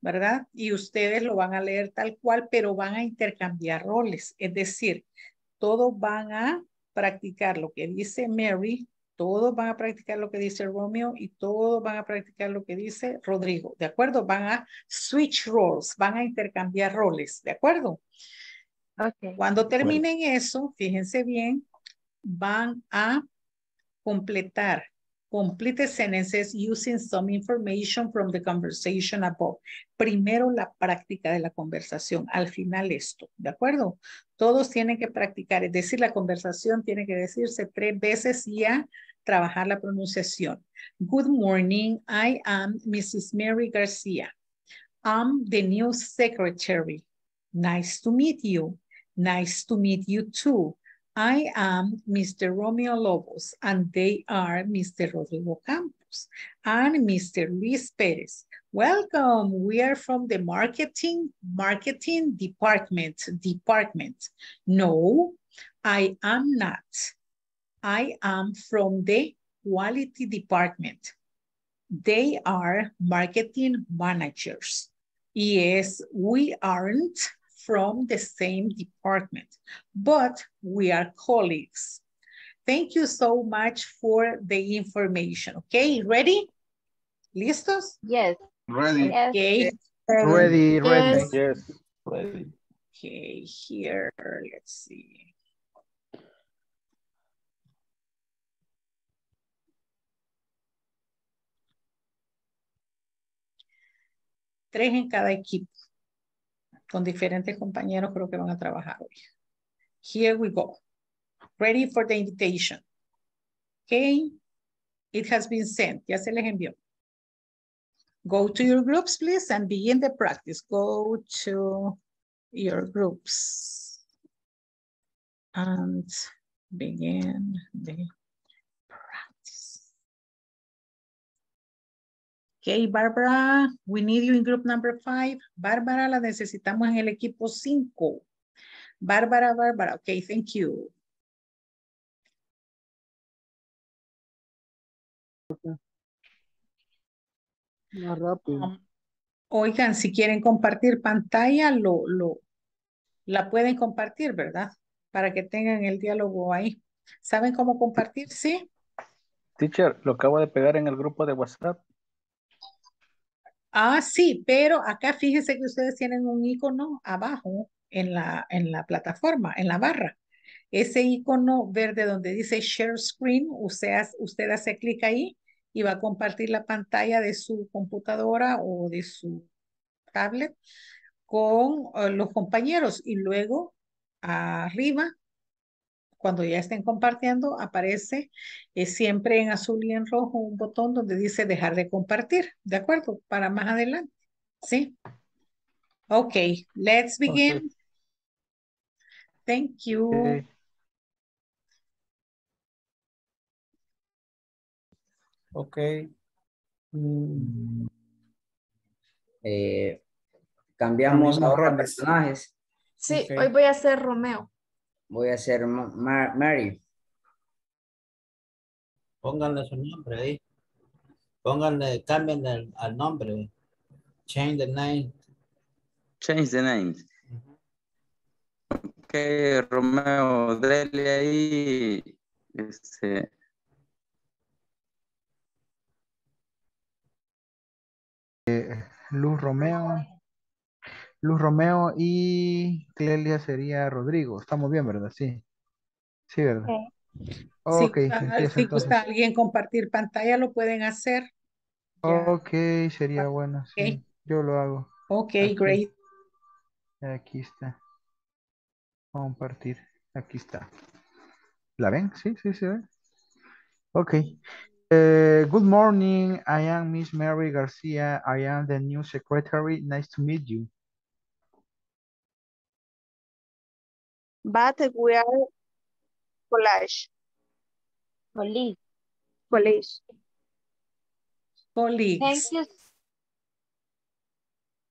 ¿verdad? Y ustedes lo van a leer tal cual, pero van a intercambiar roles, es decir, todos van a practicar lo que dice Mary, todos van a practicar lo que dice Romeo y todos van a practicar lo que dice Rodrigo, ¿de acuerdo? Van a switch roles, van a intercambiar roles, ¿de acuerdo? Okay. Cuando terminen bueno. eso, fíjense bien, van a completar, complete sentences using some information from the conversation above. Primero la práctica de la conversación, al final esto, ¿de acuerdo? Todos tienen que practicar, es decir, la conversación tiene que decirse tres veces y a trabajar la pronunciación. Good morning, I am Missus Mary Garcia. I'm the new secretary. Nice to meet you. Nice to meet you too. I am Mister Romeo Lobos and they are Mister Rodrigo Campos and Mister Luis Perez. Welcome, we are from the marketing, marketing department, department. No, I am not. I am from the quality department. They are marketing managers. Yes, we aren't from the same department, but we are colleagues. Thank you so much for the information. Okay, ready? ¿Listos? Yes. Ready. Okay. Ready, ready. Yes. Yes. Ready. Okay, here, let's see. Tres en cada equipo. Con diferentes compañeros creo que van a trabajar hoy. Here we go. Ready for the invitation. Okay. It has been sent. Ya se les envió. Go to your groups, please, and begin the practice. Go to your groups. and begin the practice. Okay, Barbara, we need you in group number five. Barbara, la necesitamos en el equipo cinco. Barbara, Barbara, okay, thank you. Okay. Más rápido. Um, oigan, si quieren compartir pantalla, lo, lo, la pueden compartir, ¿verdad? Para que tengan el diálogo ahí. ¿Saben cómo compartir? Sí. Teacher, lo acabo de pegar en el grupo de WhatsApp. Ah, sí, pero acá fíjense que ustedes tienen un icono abajo en la, en la plataforma, en la barra. Ese icono verde donde dice Share Screen, usted, usted hace clic ahí y va a compartir la pantalla de su computadora o de su tablet con uh, los compañeros. Y luego arriba, cuando ya estén compartiendo, aparece eh, siempre en azul y en rojo un botón donde dice dejar de compartir. ¿De acuerdo? Para más adelante. ¿Sí? Ok, let's begin. Okay. Thank you. Okay. Okay. Mm. Eh, cambiamos mm. ahora personajes. Sí, okay. Hoy voy a ser Romeo. Voy a ser Ma Ma Mary. Pónganle su nombre ahí. Pónganle, cambien el, al nombre. Change the name. Change the name. Uh-huh. Okay, Romeo, dale ahí. Este... Luz Romeo, Luz Romeo y Clelia sería Rodrigo. Estamos bien, ¿verdad? Sí, sí, ¿verdad? Sí. Ok. Si, empieza, si gusta alguien compartir pantalla, lo pueden hacer. Ok, sería bueno. Sí. Okay. Yo lo hago. Ok, aquí. Great. Aquí está. Compartir. Aquí está. ¿La ven? Sí, sí, se ve. Ok. Uh, good morning, I am Miss Mary Garcia. I am the new secretary. Nice to meet you. But we are college. Colleagues. Colleagues. Colleagues. Thank you.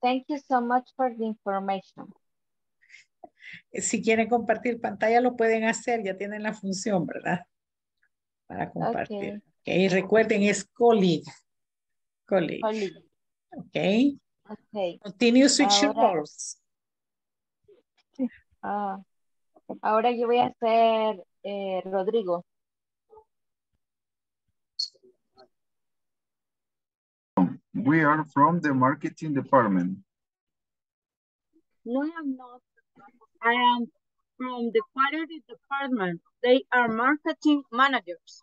Thank you so much for the information. Si quieren compartir pantalla, lo pueden hacer. Ya tienen la función, ¿verdad? Para compartir. Okay. Okay, recuerden, es colleague. Colleague. Colleague. Okay. Okay. Continue switching roles. Ah, ahora yo voy a ser eh, Rodrigo. We are from the marketing department. No, I'm not. I am from the quality department. They are marketing managers.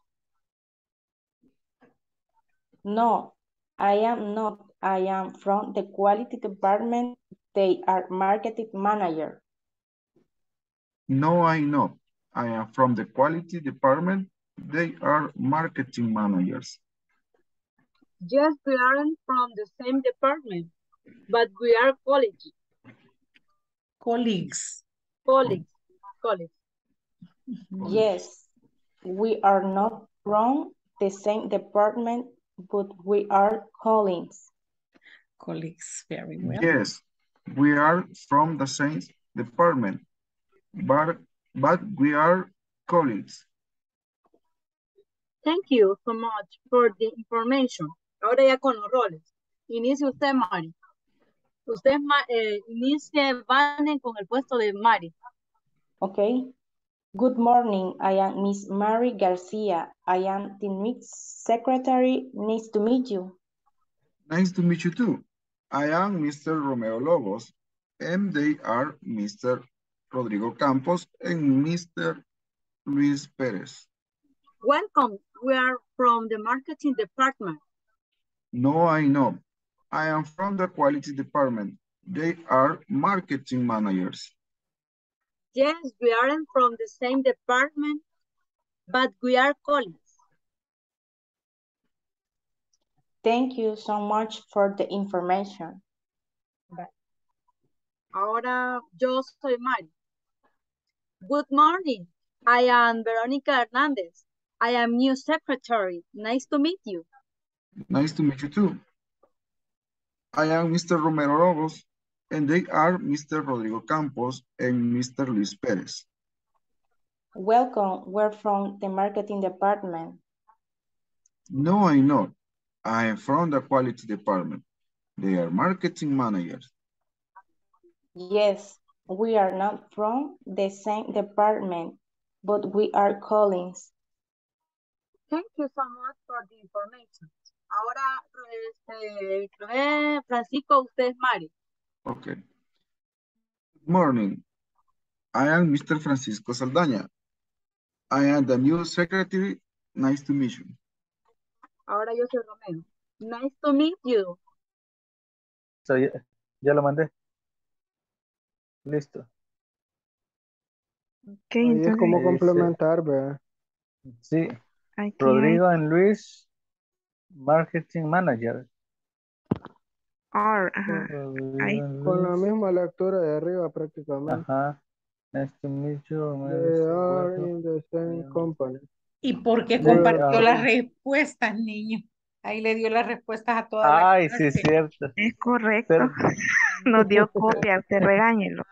No, I am not. I am from the quality department. They are marketing manager. No, I'm not. I am from the quality department. They are marketing managers. Yes, we aren't from the same department, but we are colleagues. Colleagues. Colleagues. Colleagues. Yes, we are not from the same department, but we are colleagues. Colleagues, very well. Yes, we are from the same department, but, but we are colleagues. Thank you so much for the information. Ahora ya con los roles. Inicie usted, Mari. Usted eh, inicie, Vanen, con el puesto de Mari. Okay. Good morning, I am Miss Mary Garcia. I am the new secretary. Nice to meet you. Nice to meet you too. I am Mister Romeo Lobos, and they are Mister Rodrigo Campos and Mister Luis Perez. Welcome, we are from the marketing department. No, I know. I am from the quality department. They are marketing managers. Yes, we aren't from the same department, but we are colleagues. Thank you so much for the information. Bye. Ahora yo soy Mari. Good morning. I am Veronica Hernandez. I am new secretary. Nice to meet you. Nice to meet you too. I am Mister Romero Lobos, and they are Mister Rodrigo Campos and Mister Luis Perez. Welcome. We're from the marketing department. No, I'm not. I am from the quality department. They are marketing managers. Yes, we are not from the same department, but we are colleagues. Thank you so much for the information. Ahora, este, Francisco, usted es Mari. Okay. Good morning. I am Mister Francisco Saldaña. I am the new secretary. Nice to meet you. Ahora yo soy Romeo. Nice to meet you. So, ya, ya lo mandé. Listo. Ok, ahí entonces. Es como complementar, ¿verdad? Sí. Aquí Rodrigo hay... y Luis, marketing manager. R, ajá. Hay... Con la misma lectura de arriba prácticamente. Ajá. Nice to meet you. They are in the same yeah. company. ¿Y por qué compartió las respuestas, niño? Ahí le dio las respuestas a todas. Ay, sí, es cierto. Es correcto. Pero... Nos dio copia, usted regáñelo.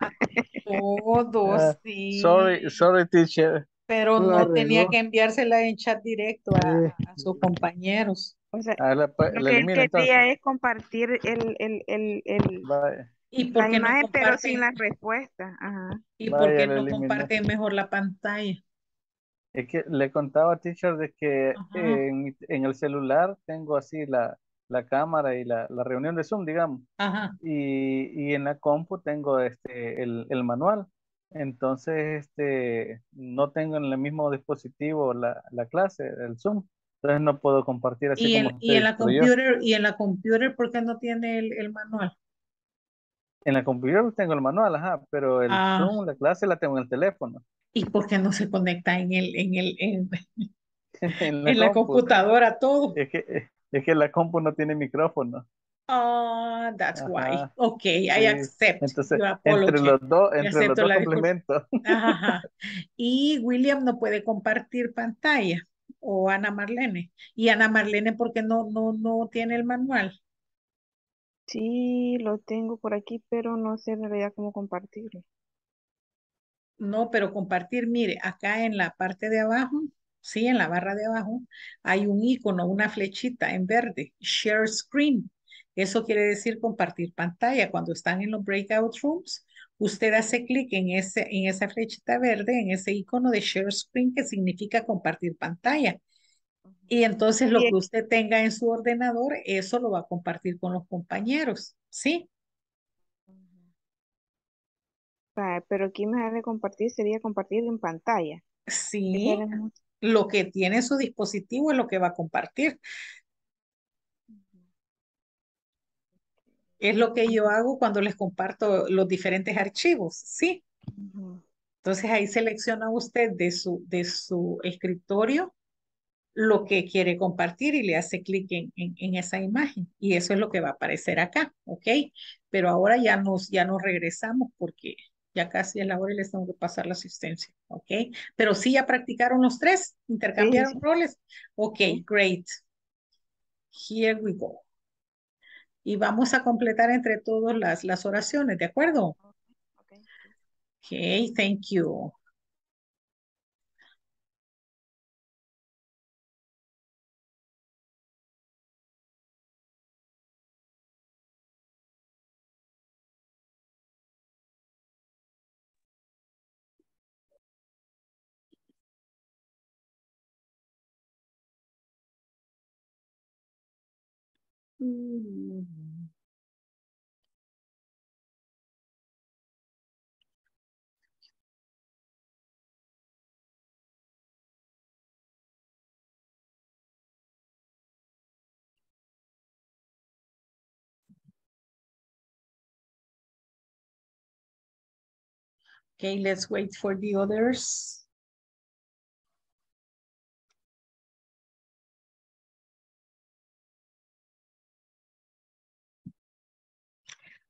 Todos, uh, sí. Sorry, sorry, teacher. Pero no arregló. Tenía que enviársela en chat directo a, a sus compañeros. O sea, a la, la lo que él quería es compartir el... el, el, el... Vale. ¿Y por qué no pero sin las respuestas? Ajá. ¿Y vale, por qué no comparte mejor la pantalla? Es que le contaba, teacher, de que en, en el celular tengo así la, la cámara y la, la reunión de Zoom, digamos. Ajá. Y, y en la compu tengo este, el, el manual. Entonces, este, no tengo en el mismo dispositivo la, la clase, el Zoom. Entonces no puedo compartir así. ¿Y, como el, y, en, la computer, ¿y en la computer por qué no tiene el, el manual? En la computer tengo el manual, ajá, pero el ah. Zoom, la clase la tengo en el teléfono. ¿Y por qué no se conecta en el en el en, en la, en la computadora todo? Es que, es que la compu no tiene micrófono. Ah, oh, that's ajá. why. Okay, I sí. accept. Entonces, entre los dos, entre los dos complementos. Ajá. Y William no puede compartir pantalla o Ana Marlene. Y Ana Marlene porque no no no tiene el manual. Sí, lo tengo por aquí, pero no sé en realidad cómo compartirlo. No, pero compartir, mire, acá en la parte de abajo, sí, en la barra de abajo, hay un icono, una flechita en verde, Share Screen. Eso quiere decir compartir pantalla. Cuando están en los breakout rooms, usted hace clic en, ese, en esa flechita verde, en ese icono de Share Screen, que significa compartir pantalla. Y entonces lo que usted tenga en su ordenador, eso lo va a compartir con los compañeros, ¿sí? Pero aquí me de compartir sería compartir en pantalla. Sí, lo que tiene su dispositivo es lo que va a compartir. Es lo que yo hago cuando les comparto los diferentes archivos, ¿sí? Entonces ahí selecciona usted de su, de su escritorio lo que quiere compartir y le hace clic en, en, en esa imagen. Y eso es lo que va a aparecer acá, ¿ok? Pero ahora ya nos, ya nos regresamos porque... Ya casi es la hora y les tengo que pasar la asistencia, ¿ok? Pero sí ya practicaron los tres, intercambiaron sí, sí. roles. Ok, great. Here we go. Y vamos a completar entre todos las, las oraciones, ¿de acuerdo? Okay. Ok, thank you. Okay, let's wait for the others.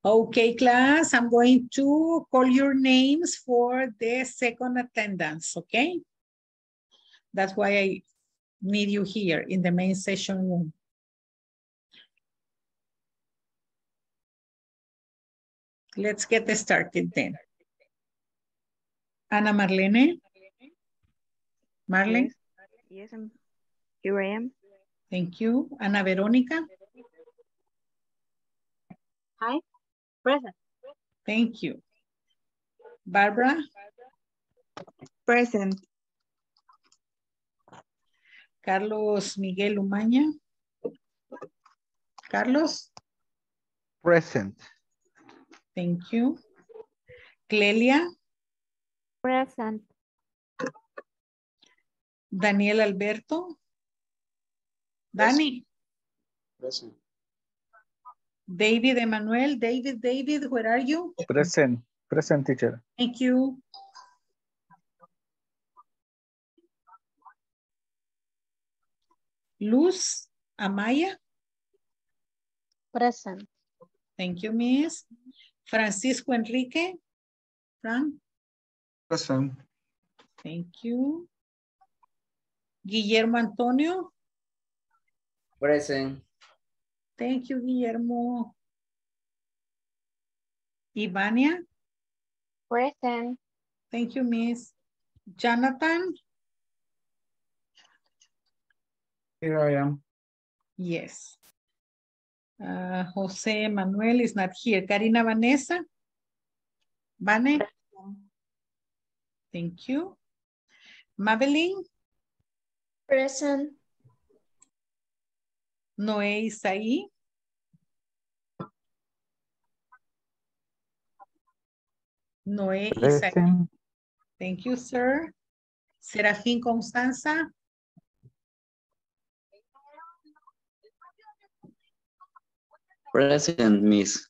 Okay, class, I'm going to call your names for the second attendance, okay? That's why I need you here in the main session room. Let's get started then. Ana Marlene? Marlene? Yes, yes, I'm, here I am. Thank you. Ana Veronica? Hi. Present. Thank you. Barbara? Present. Carlos Miguel Umaña? Carlos? Present. Thank you. Clelia? Present. Daniel Alberto? Dani? Present. David Emmanuel, David, David, where are you? Present, present teacher. Thank you. Luz Amaya? Present. Thank you, miss. Francisco Enrique? Frank? Present. Thank you. Guillermo Antonio? Present. Thank you, Guillermo. Ivania? Present. Thank you, miss. Jonathan? Here I am. Yes. Uh, Jose Manuel is not here. Karina Vanessa? Vane? Present. Thank you. Mabeline? Present. Noé Isaí. Noé Isaí. Thank you, sir. Serafín Constanza. Present, miss.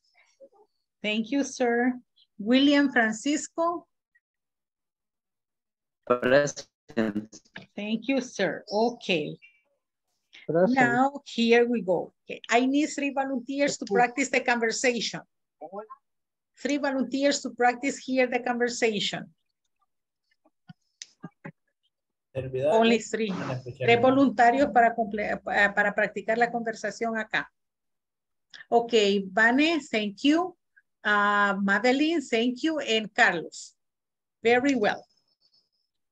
Thank you, sir. William Francisco. Present. Thank you, sir. Okay. Present. Now, here we go. Okay. I need three volunteers to practice the conversation. Three volunteers to practice here the conversation. Only three. Tres voluntarios para, para practicar la conversación acá. Okay, Vane, thank you. Uh, Madeline, thank you. And Carlos. Very well.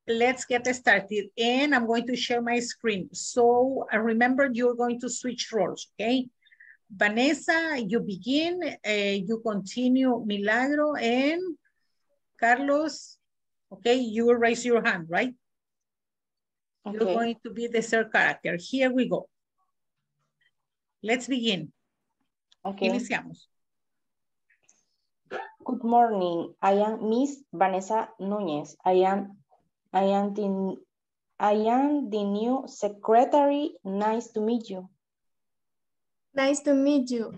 Let's get started, and I'm going to share my screen. So uh, remember, you're going to switch roles, okay? Vanessa, you begin, uh, you continue, Milagro, and Carlos, okay, you will raise your hand, right? Okay. You're going to be the third character. Here we go. Let's begin. Okay. Iniciamos. Good morning. I am Miss Vanessa Núñez. I am I am, the, I am the new secretary. Nice to meet you. Nice to meet you.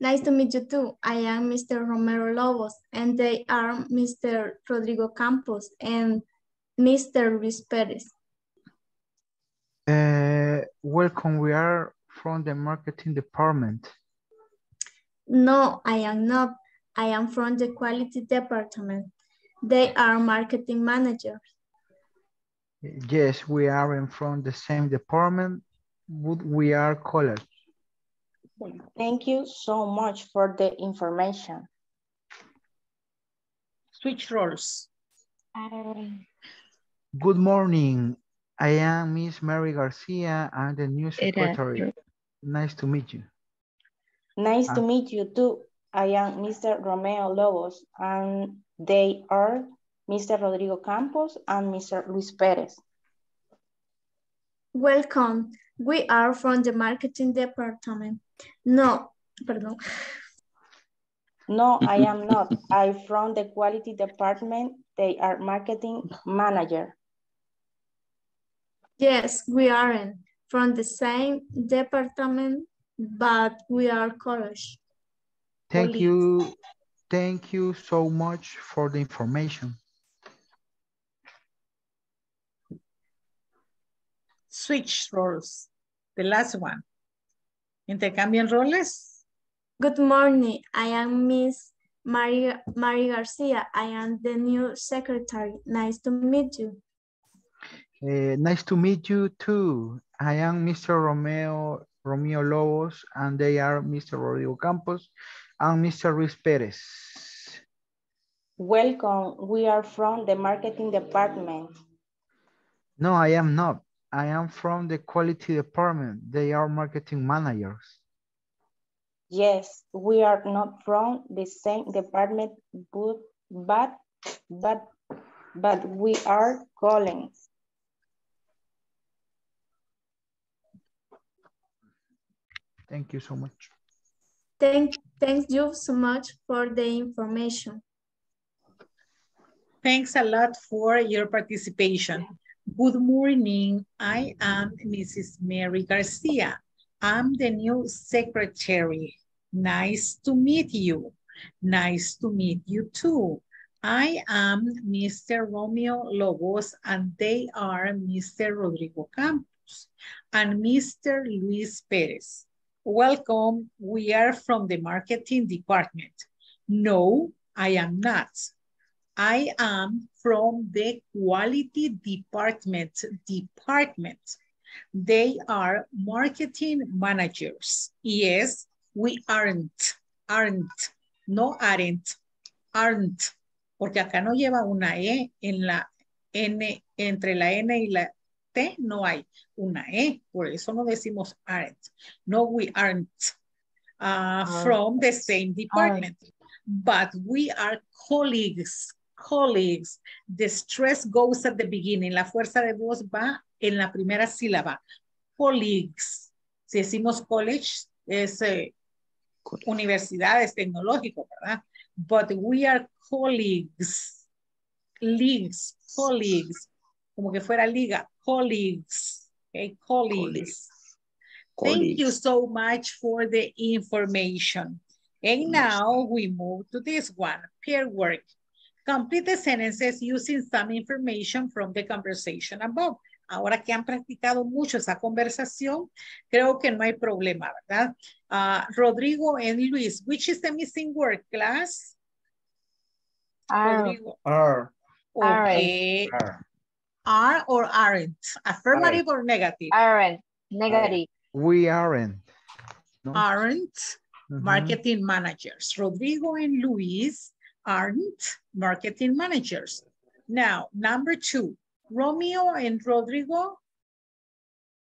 Nice to meet you too. I am Mister Romero Lobos, and they are Mister Rodrigo Campos and Mister Luis Perez. Uh, welcome, we are from the marketing department. No, I am not. I am from the quality department. They are marketing managers. Yes, we are from the same department, but we are college. Thank you so much for the information. Switch roles. Good morning. I am Miss Mary Garcia. I'm the new secretary. Nice to meet you. Nice uh, to meet you too. I am Mister Romeo Lobos, and they are Mister Rodrigo Campos and Mister Luis Perez. Welcome. We are from the marketing department. No, pardon. No, I am not. I'm from the quality department. They are marketing manager. Yes, we aren't from the same department, but we are college. Thank Police. you. Thank you so much for the information. Switch roles, the last one. Intercambian roles. Good morning, I am Miss Mary, Mary Garcia. I am the new secretary. Nice to meet you. Uh, nice to meet you too. I am Mister Romeo, Romeo Lobos, and they are Mister Rodrigo Campos and Mister Ruiz Perez. Welcome, we are from the marketing department. No, I am not. I am from the quality department. They are marketing managers. Yes, we are not from the same department, but but but, but we are colleagues. Thank you so much. Thank, thank you so much for the information. Thanks a lot for your participation. Good morning, I am Missus Mary Garcia. I'm the new secretary. Nice to meet you. Nice to meet you too. I am Mister Romeo Lobos and they are Mister Rodrigo Campos and Mister Luis Perez. Welcome, we are from the marketing department. No, I am not. I am from the quality department, department. They are marketing managers. Yes, we aren't, aren't, no aren't, aren't, porque acá no lleva una E en la N, entre la N y la T no hay una E, por eso no decimos aren't. No, we aren't uh, from the same department, but we are colleagues, colleagues. The stress goes at the beginning, la fuerza de voz va en la primera sílaba, colleagues. Si decimos college, es eh, universidades, tecnológico, ¿verdad? But we are colleagues, leagues, colleagues, como que fuera liga, colleagues, okay, colleagues. colleagues. Thank you so much for the information. And now we move to this one, peer work. Complete the sentences using some information from the conversation above. Ahora que han practicado mucho esa conversación, creo que no hay problema, ¿verdad? Uh, Rodrigo and Luis, which is the missing word, class? R. R. Okay. R. R or aren't? Affirmative aren't. Or negative? Aren't. Negative. We aren't. No. Aren't mm-hmm. marketing managers. Rodrigo and Luis aren't marketing managers. Now, number two. Romeo and Rodrigo?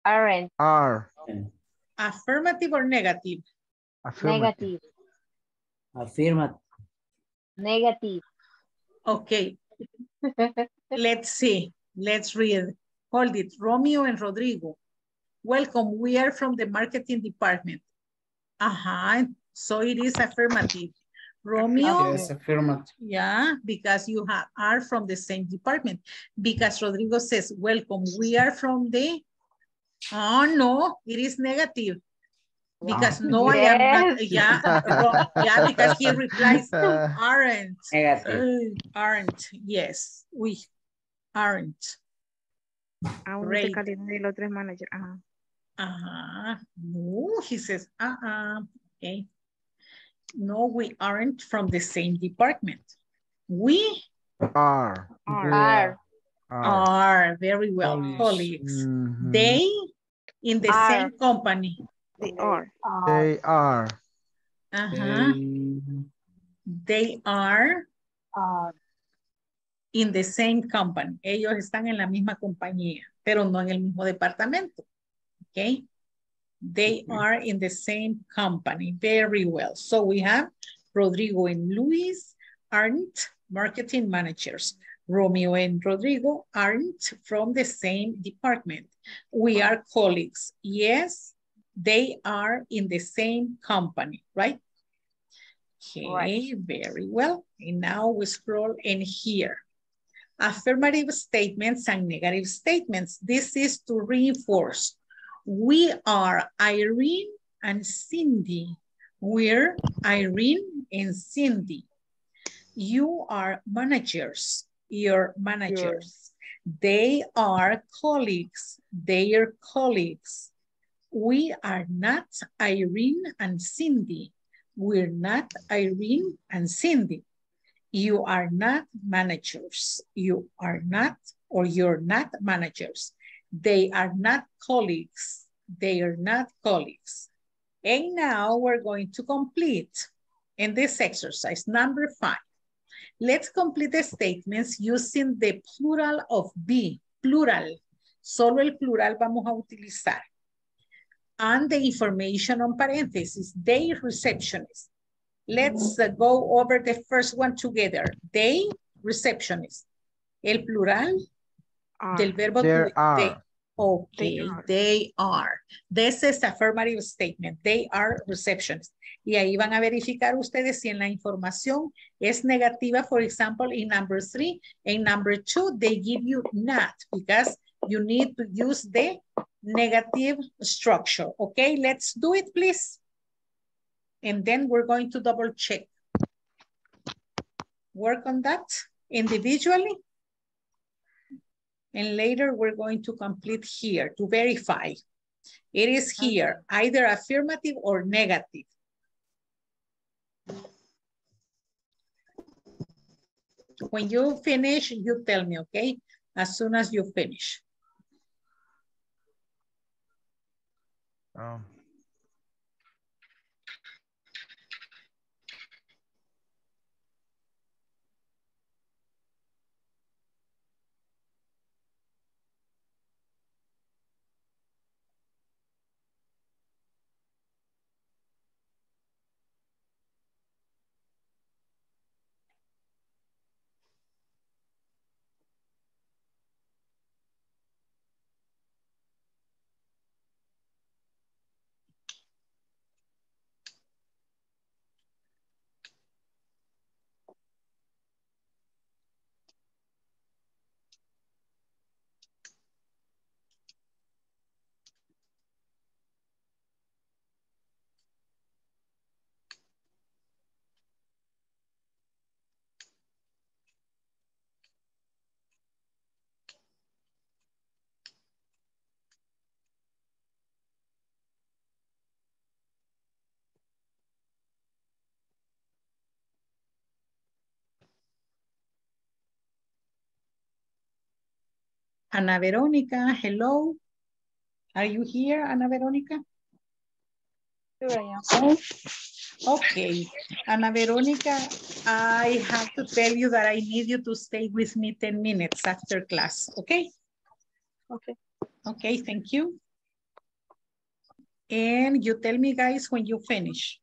Aren't. Are. Affirmative or negative? Affirmative. Affirmative. Negative. Okay. Let's see. Let's read. Hold it. Romeo and Rodrigo. Welcome. We are from the marketing department. Uh-huh. So it is affirmative. Romeo, yes, affirmative. Yeah, because you have, are from the same department. Because Rodrigo says, welcome, we are from the, oh no, it is negative. Because no, no yes. I am not, yeah, yeah, because he replies, aren't, negative. Uh, aren't, yes, we aren't. Great. Uh-huh. Uh-huh. No, he says, uh-uh, okay. No, we aren't from the same department. We are. Are. Are. Are. Very well, colleagues. colleagues. Mm-hmm. They in the are. Same company. They are. They are. Uh-huh. They, they are, are in the same company. Ellos están en la misma compañía, pero no en el mismo departamento. Okay. They are in the same company. Very well. So we have Rodrigo and Luis aren't marketing managers. Romeo and Rodrigo aren't from the same department. We are colleagues. Yes, they are in the same company, right? Okay, right. Very well. And now we scroll in here. Affirmative statements and negative statements. This is to reinforce. We are Irene and Cindy. We're Irene and Cindy. You are managers. You're managers. Sure. They are colleagues. They're colleagues. We are not Irene and Cindy. We're not Irene and Cindy. You are not managers. You are not, or you're not managers. They are not colleagues. They are not colleagues. And now we're going to complete in this exercise, number five. Let's complete the statements using the plural of be, plural. Solo el plural vamos a utilizar. And the information on parentheses, they receptionist. Let's uh, go over the first one together. They receptionist. El plural are, del verbo to are. They. Okay, they are. they are. This is affirmative statement. They are receptionists. Y ahí van a verificar ustedes si en la información es negativa. For example, in number three, in number two, they give you not because you need to use the negative structure. Okay, let's do it, please. And then we're going to double check. Work on that individually. And later we're going to complete here to verify. It is here, either affirmative or negative. When you finish, you tell me, okay? As soon as you finish. Oh. Ana Veronica, hello. Are you here, Ana Veronica? Here I am. Okay, Ana Veronica, I have to tell you that I need you to stay with me ten minutes after class, okay? Okay. Okay, thank you. And you tell me, guys, when you finish.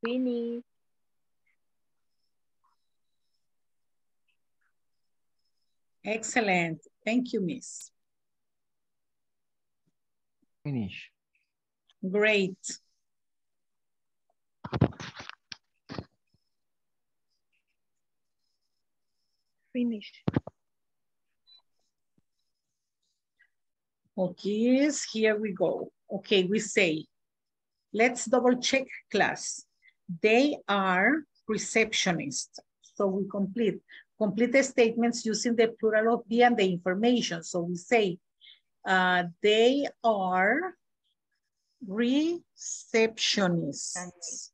Winnie. Excellent. Thank you, Miss. Finish. Great. Finish. Okay, here we go. Okay, we say, let's double check class. They are receptionists. So we complete. Complete the statements using the plural of be and the information. So we say, uh, they are receptionists.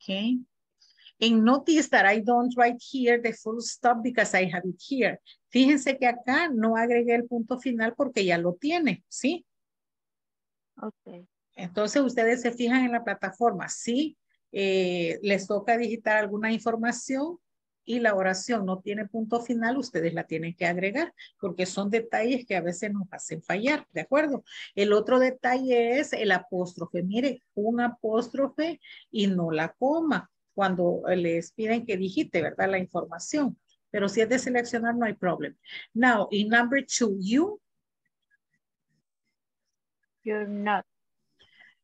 Okay. And notice that I don't write here the full stop because I have it here. Fíjense que acá no agregué el punto final porque ya lo tiene, ¿sí? Okay. Entonces ustedes se fijan en la plataforma, ¿sí? Eh, les toca digitar alguna información y la oración no tiene punto final, ustedes la tienen que agregar porque son detalles que a veces nos hacen fallar, ¿de acuerdo? El otro detalle es el apóstrofe. Mire, un apóstrofe y no la coma cuando les piden que digite, ¿verdad? La información. Pero si es de seleccionar, no hay problema. Now, in number two, you. You're not.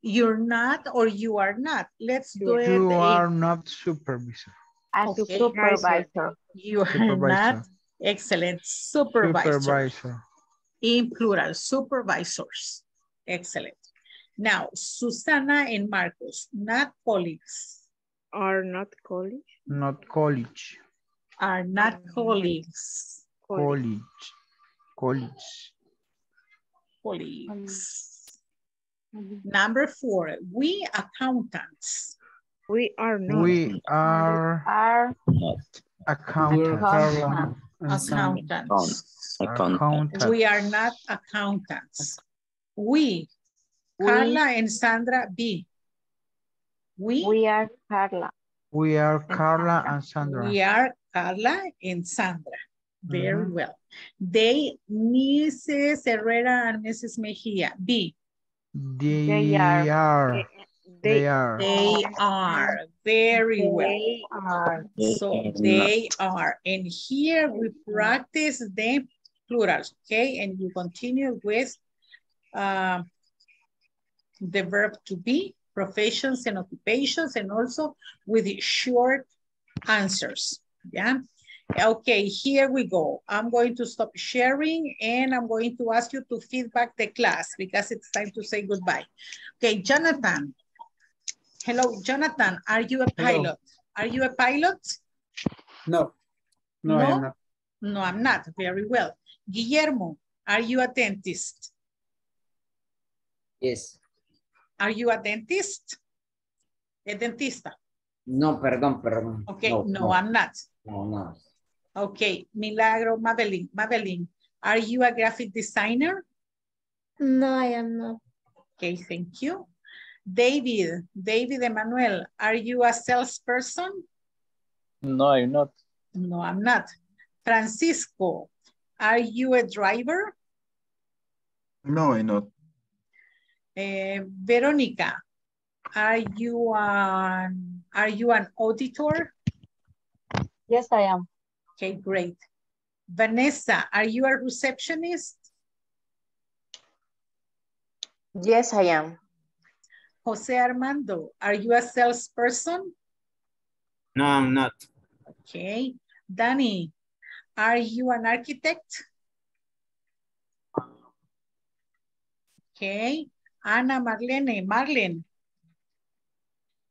You're not or you are not. Let's do you it. You are in... not supervisor. As okay. Supervisor. You are supervisor. Not. Excellent. Supervisor. Supervisor. In plural, supervisors. Excellent. Now, Susana and Marcos, not colleagues. Are not college? Not college. Are not colleagues. College. College. College. Colleagues. Um, Number four, we accountants. We are not. We are, are not. Accountants. Accountants. Accountants. Accountants. We are not accountants. We, we. Carla and Sandra B. We, we are Carla. We are Carla and Sandra. We are Carla and Sandra. Very mm-hmm. well. They, Missus Herrera and Missus Mejia. B. They, they are. are. They, they are. They are. Very they well. Are. So they are. And here we practice the plurals, okay? And you continue with uh, the verb to be. Professions and occupations, and also with short answers, yeah? Okay, here we go. I'm going to stop sharing and I'm going to ask you to feedback the class because it's time to say goodbye. Okay, Jonathan. Hello, Jonathan, are you a pilot? Hello. Are you a pilot? No. No, no, I'm not. No, I'm not, very well. Guillermo, are you a dentist? Yes. Are you a dentist? A dentista? No, perdón, perdón. Okay, no, no, no. I'm not. No, no. Okay, Milagro, Madeline, Madeline, are you a graphic designer? No, I am not. Okay, thank you. David, David Emmanuel, are you a salesperson? No, I'm not. No, I'm not. Francisco, are you a driver? No, I'm not. Uh, Veronica, are you an are you an auditor? Yes, I am. Okay, great. Vanessa, are you a receptionist? Yes, I am. Jose Armando, are you a salesperson? No, I'm not. Okay. Danny, are you an architect? Okay. Ana Marlene, Marlene.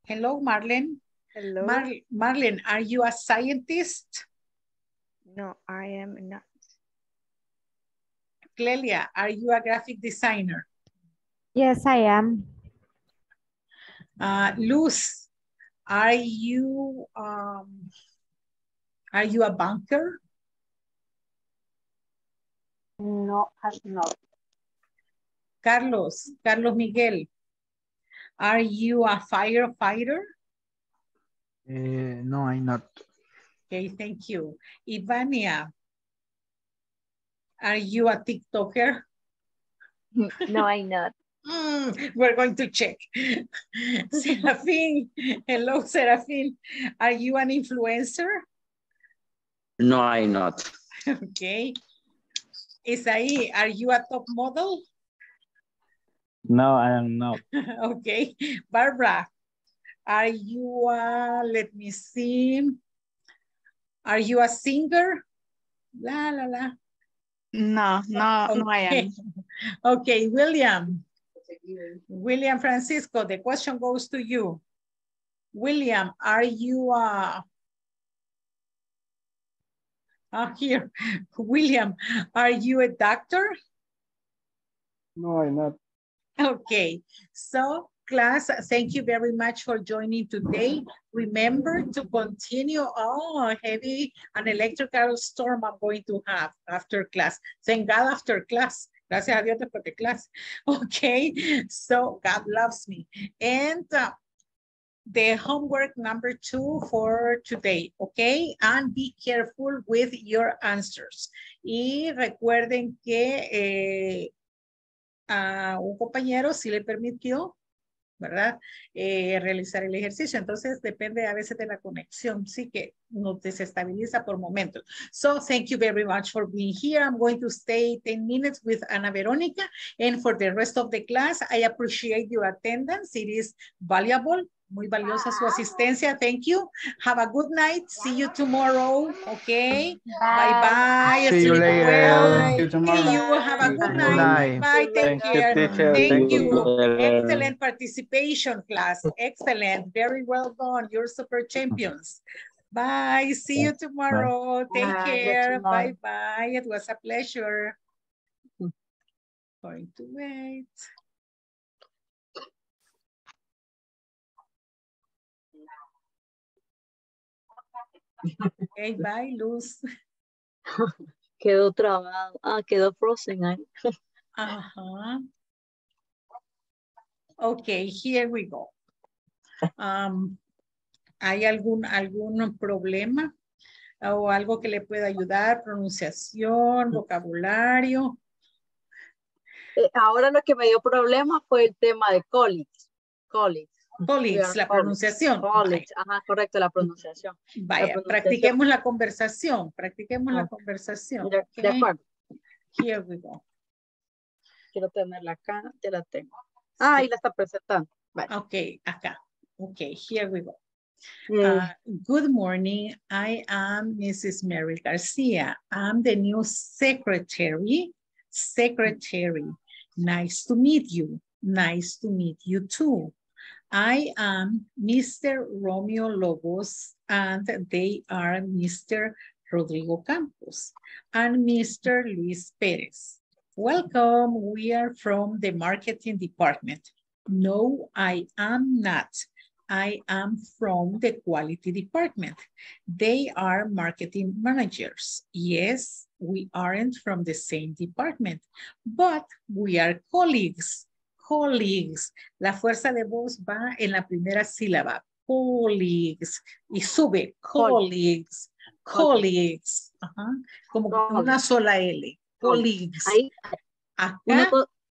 Hello, Marlene. Hello. Mar Marlene, are you a scientist? No, I am not. Clelia, are you a graphic designer? Yes, I am. Uh, Luz, are you, um, are you a banker? No, I'm not. Carlos, Carlos Miguel, are you a firefighter? Uh, no, I'm not. Okay, thank you. Ivania, are you a TikToker? No, I'm not. mm, we're going to check. Serafin, hello, Serafin. Are you an influencer? No, I'm not. Okay. Isai, are you a top model? No, I am not. Okay. Barbara, are you a, let me see, are you a singer? La, la, la. No, no, okay. No, I am. Okay, William. William Francisco, the question goes to you. William, are you a, uh, here, William, are you a doctor? No, I'm not. Okay, so Class, thank you very much for joining today. Remember to continue all heavy and electrical storm I'm going to have after class. Thank God after class. Gracias a Dios después de clase. Okay, so God loves me. And uh, the homework number two for today, okay? And be careful with your answers. Y recuerden que eh, a un compañero sí le permitió, ¿verdad? Eh, realizar el ejercicio. Entonces, depende a veces de la conexión, sí que nos desestabiliza por momentos. So, thank you very much for being here. I'm going to stay ten minutes with Ana Verónica. And for the rest of the class, I appreciate your attendance. It is valuable. Muy valiosa su asistencia. Thank you. Have a good night. See you tomorrow. Okay. Bye-bye. See, See you later. Well. See you tomorrow. See you. Have a good night. Night. Bye. Take care. Thank, Thank, Thank you. you. Excellent participation, class. Excellent. Very well done. You're super champions. Bye. See you tomorrow. Bye. Take care. Bye-bye. It was a pleasure. Going to wait. Okay, bye, Luz. Quedó trabado. Ah, quedó frozen ahí. Ajá. Okay, here we go. Um, ¿Hay algún, algún problema o algo que le pueda ayudar? Pronunciación, vocabulario. Eh, ahora lo que me dio problema fue el tema de college. College. Colleagues, la pronunciación. College. Ajá, correcto, la pronunciación. Vaya, la pronunciación. Practiquemos la conversación, practiquemos okay. la conversación. De, okay. de acuerdo. Here we go. Quiero tenerla acá, ya la tengo. Ah, sí. Y la está presentando. Vale. Ok, acá. Ok, here we go. Mm. Uh, good morning, I am Missus Mary Garcia. I'm the new secretary. Secretary, nice to meet you. Nice to meet you too. I am Mister Romeo Lobos, and they are Mister Rodrigo Campos and Mister Luis Perez. Welcome, we are from the marketing department. No, I am not. I am from the quality department. They are marketing managers. Yes, we aren't from the same department, but we are colleagues. Colleagues, la fuerza de voz va en la primera sílaba, colleagues, y sube, colleagues, colleagues, ajá, como colleagues. Una sola L, colleagues. Ahí, acá, una,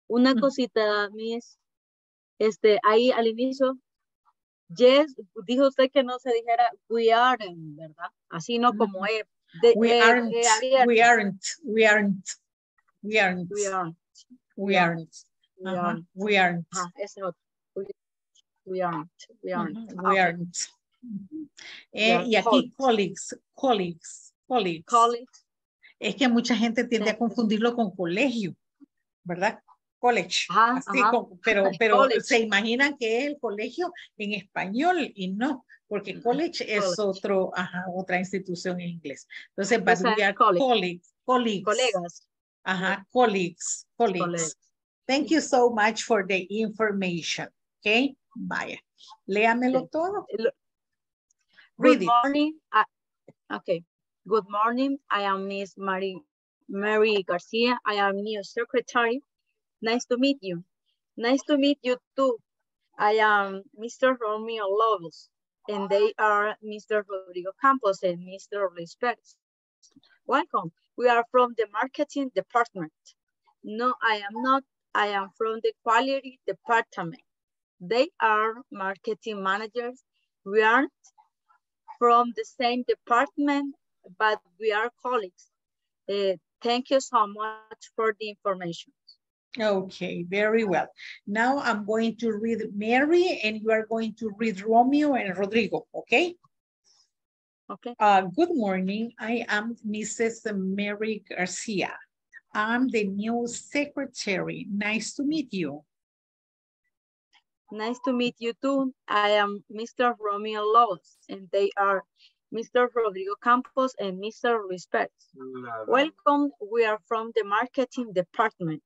una cosita, Miss, este, ahí al inicio, yes, dijo usted que no se dijera we aren't, ¿verdad? Así no como es. De, we, eh, aren't, eh, we aren't, we aren't, we aren't, we aren't, we aren't. We uh-huh. aren't. We aren't. Uh-huh. It's not. We, we aren't. We aren't. Uh-huh. We aren't. Uh-huh. eh, we y aquí colleagues, colleagues, colleagues. Colleagues. Es que mucha gente tiende a confundirlo con colegio, ¿verdad? College. Uh-huh. Así, uh-huh. con, pero pero college. Se imaginan que es el colegio en español y no, porque college uh-huh. es college. Otro, ajá, otra institución en inglés. Entonces, but we are colleagues, colleagues. Colegas. Ajá, colleagues, colleagues. Colleagues. Thank you so much for the information. Okay, vaya. Léamelo todo. Read Good morning. I, okay. Good morning. I am Miss Mary, Mary Garcia. I am new secretary. Nice to meet you. Nice to meet you too. I am Mister Romeo Lobos, and they are Mister Rodrigo Campos and Mister Luis Perez. Welcome. We are from the marketing department. No, I am not. I am from the quality department. They are marketing managers. We aren't from the same department, but we are colleagues. Uh, thank you so much for the information. Okay, very well. Now I'm going to read Mary and you are going to read Romeo and Rodrigo, okay? Okay. Uh, good morning, I am Missus Mary Garcia. I'm the new secretary. Nice to meet you. Nice to meet you too. I am Mister Romeo Lobos, and they are Mister Rodrigo Campos and Mister Luis Perez. Welcome, we are from the marketing department.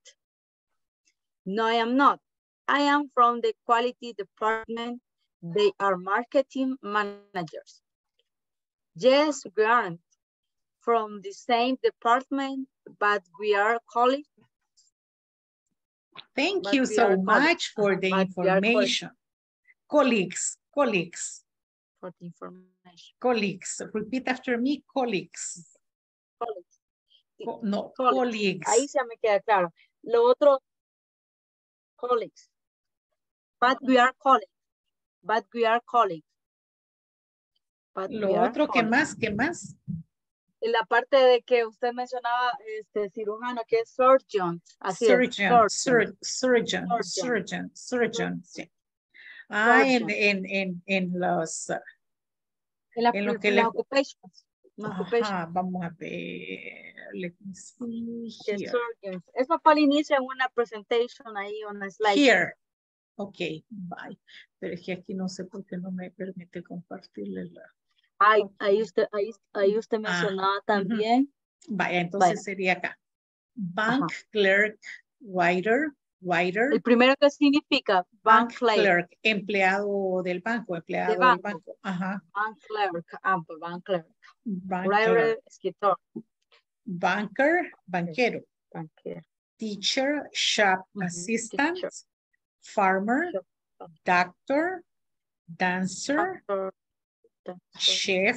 No, I am not. I am from the quality department. They are marketing managers. Yes, we are from the same department, but we are colleagues. Thank but you so much for the but information. Colleagues, colleagues. For the information. Colleagues, repeat after me, colleagues. Colleagues. Co no, colleagues. colleagues. Ahí se me queda claro. Lo otro, colleagues. But we are colleagues. But we are colleagues. But Lo otro, ¿qué más? ¿Qué más? En la parte de que usted mencionaba, este cirujano, que es surgeon. Así surgeon, es, surgeon. Sur surgeon, surgeon, surgeon, surgeon, sí. Ah, en, en, en, en los... En, la, en lo que le... occupations. Ajá, vamos a ver. Let me see here. Es papá le inicia en una presentation ahí, una slide. Here. Ok, bye. Pero es que aquí no sé por qué no me permite compartirle la... Ay, ahí usted, ahí, ahí usted mencionaba ah, también. Uh-huh. Vaya, entonces Vaya. sería acá. Bank Ajá. clerk, writer, writer. El primero que significa bank, bank clerk. clerk. Empleado del banco, empleado banco. del banco. Ajá. Bank clerk, amplio, bank clerk. Bank writer, clerk. escritor. Banker, banquero. Banquero. Teacher, shop mm-hmm. assistant. Teacher. Farmer, doctor, dancer. Doctor. Chef,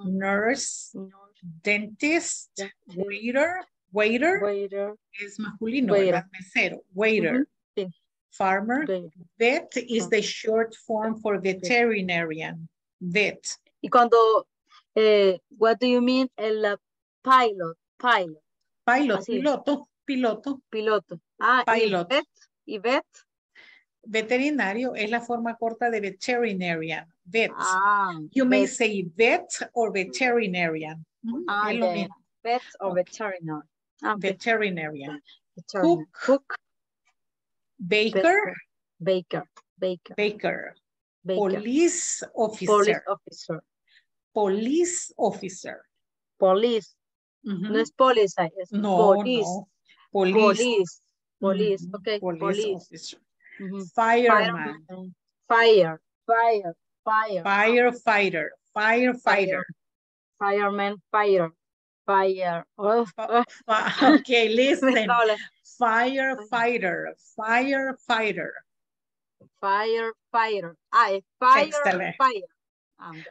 nurse, nurse, dentist, waiter, waiter, waiter. es masculino, waiter. mesero, waiter, mm -hmm. farmer, waiter. vet is the short form for veterinarian, vet. Y cuando, eh, what do you mean, el uh, pilot, pilot? Pilot, Así piloto, es. piloto. Piloto, ah, pilot. Y vet, y vet. Veterinario es la forma corta de veterinarian, vet. Ah, you vet. may say vet or veterinarian. Ah, es lo mismo. Vet or okay. veterinarian. Ah, veterinarian. veterinarian. Cook. Cook. Baker. Baker. Baker. Baker. Baker. Police officer. Police officer. Police officer. Police. Mm-hmm. No es policía, es no, police. No. Police. Police. Police. Okay. Police, police. officer. Mm-hmm. Fireman. Fire. Fire. Fire. Firefighter. Firefighter. Fireman. Fire. Fire. Oh. Okay, listen. Firefighter. Firefighter. Firefighter. I fire. Excellent. Fire.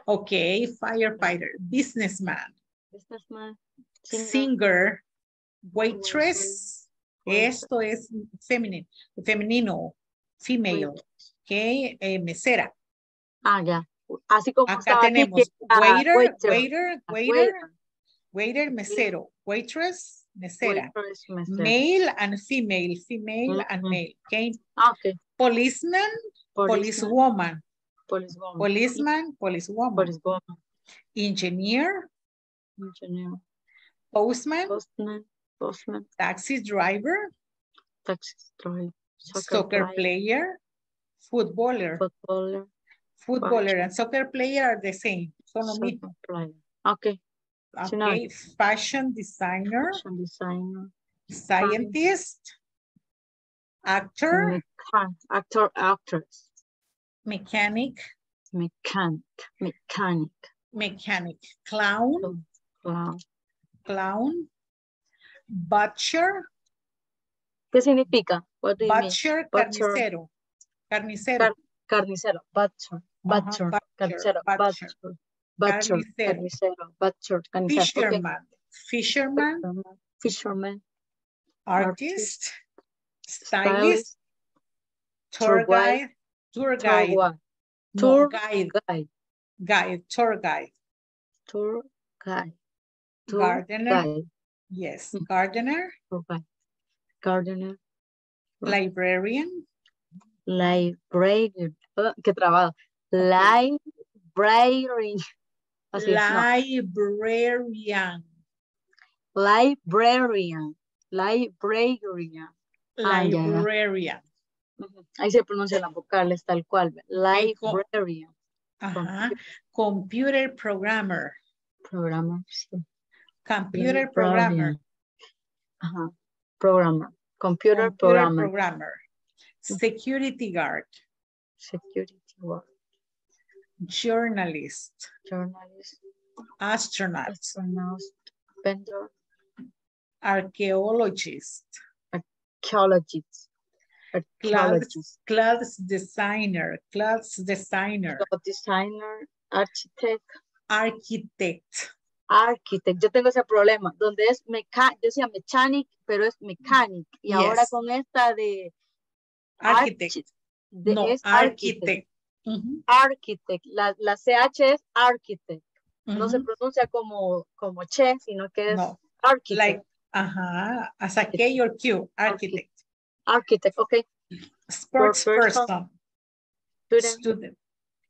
Okay, firefighter. Businessman. Businessman. Singer. Singer. Waitress. Esto es femenino. Femenino. Female, okay, eh, mesera. Ah, ya. Así como acá tenemos que, uh, waiter, waiter, waiter, waiter, waiter, mesero, waitress, mesera, waitress, mesera. Male and female, female mm-hmm. and male, okay. Ah, okay. Policeman, policewoman, policewoman, policeman, policewoman, policewoman. Engineer, engineer, postman, postman, postman, taxi driver, taxi driver. Soccer, soccer player, player footballer. footballer, footballer, and soccer player are the same. Solo mismo. Okay. Okay. Fashion designer, fashion designer, scientist, actor, Mechan actor, actress, mechanic, mechanic, mechanic, mechanic, clown, clown, clown, butcher. ¿Qué significa? What do you butcher, mean? Carnicero. Carnicero. Car carnicero. Butcher. Butcher. Uh-huh. Carnicero. Butcher. Butcher. Carnicero. Butcher. Carnicero. Fisherman. Okay. Fisherman. Fisherman. Artist. Artist. Stylist. Tour guide. Tour guide. Tour guide. Guide. Guide. Tour guide. Tour guide. Gardener. Guide. Yes. Gardener. Okay. Gardener. Librarian. Librarian. Oh, qué trabajo. Librarian. Así Librarian. No. Librarian. Librarian. Librarian. Ahí se pronuncian las vocales tal cual. Librarian. Ajá. Computer programmer. Programmer, sí. Computer programmer. Ajá. Programmer. Computer, Computer programmer. programmer. Security guard. Security guard. Journalist. Journalist. Astronaut. Astronaut. Vendor. Archaeologist. Archaeologist. Archaeologist. Clothes, clothes designer. Clothes designer. Clothes designer. Architect. Architect. Architect. Yo tengo ese problema, donde es, meca yo decía mechanic, pero es mechanic. Y yes. Ahora con esta de... Architect. Archi de no, es architect. Architect. Uh-huh. Architect. La, la C H es architect. Uh-huh. No se pronuncia como, como che, sino que es no. Architect. Like, ajá, as a K or Q, architect. Architect, okay. Sports person. person. Student. Student.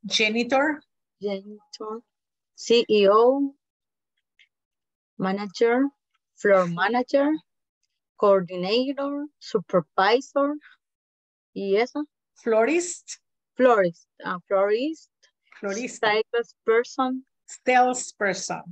Janitor. Janitor. C E O. Manager, floor manager, coordinator, supervisor, y eso. Florist. Florist, uh, florist. Florist. Salesperson. Salesperson.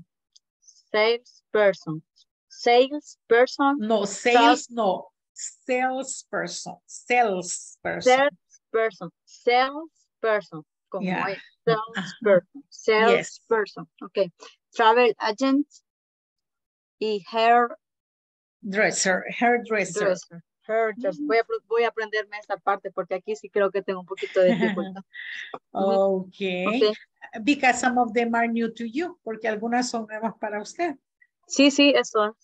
Salesperson. Salesperson. No, sales, sales no. Salesperson. Salesperson. Salesperson. Salesperson. Como yeah. es. Salesperson. Salesperson. Yes. Okay. Travel agent. Y hair dresser, hairdresser. Dresser, hairdresser. Mm. Voy, a, voy a aprenderme esta parte porque aquí sí creo que tengo un poquito de dificultad. Okay. Okay. Because some of them are new to you, porque algunas son nuevas para usted. Sí, sí, eso.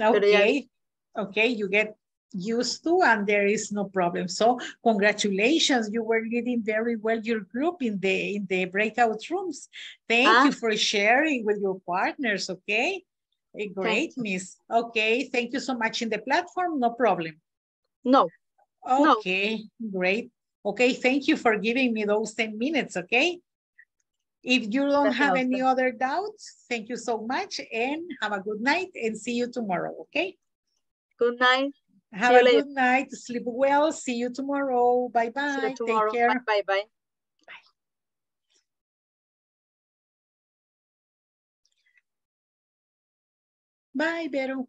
Okay. Ya... Okay, you get used to and there is no problem. So, congratulations. You were leading very well your group in the in the breakout rooms. Thank ah. you for sharing with your partners, okay? A great, miss. Okay, thank you so much in the platform. No problem. No. Okay, no. Great. Okay, thank you for giving me those ten minutes, okay? If you don't That's have any other doubts, thank you so much and have a good night and see you tomorrow, okay? Good night. Have see a good later. night. Sleep well. See you tomorrow. Bye-bye. Take care. Bye-bye. Bye, Vero.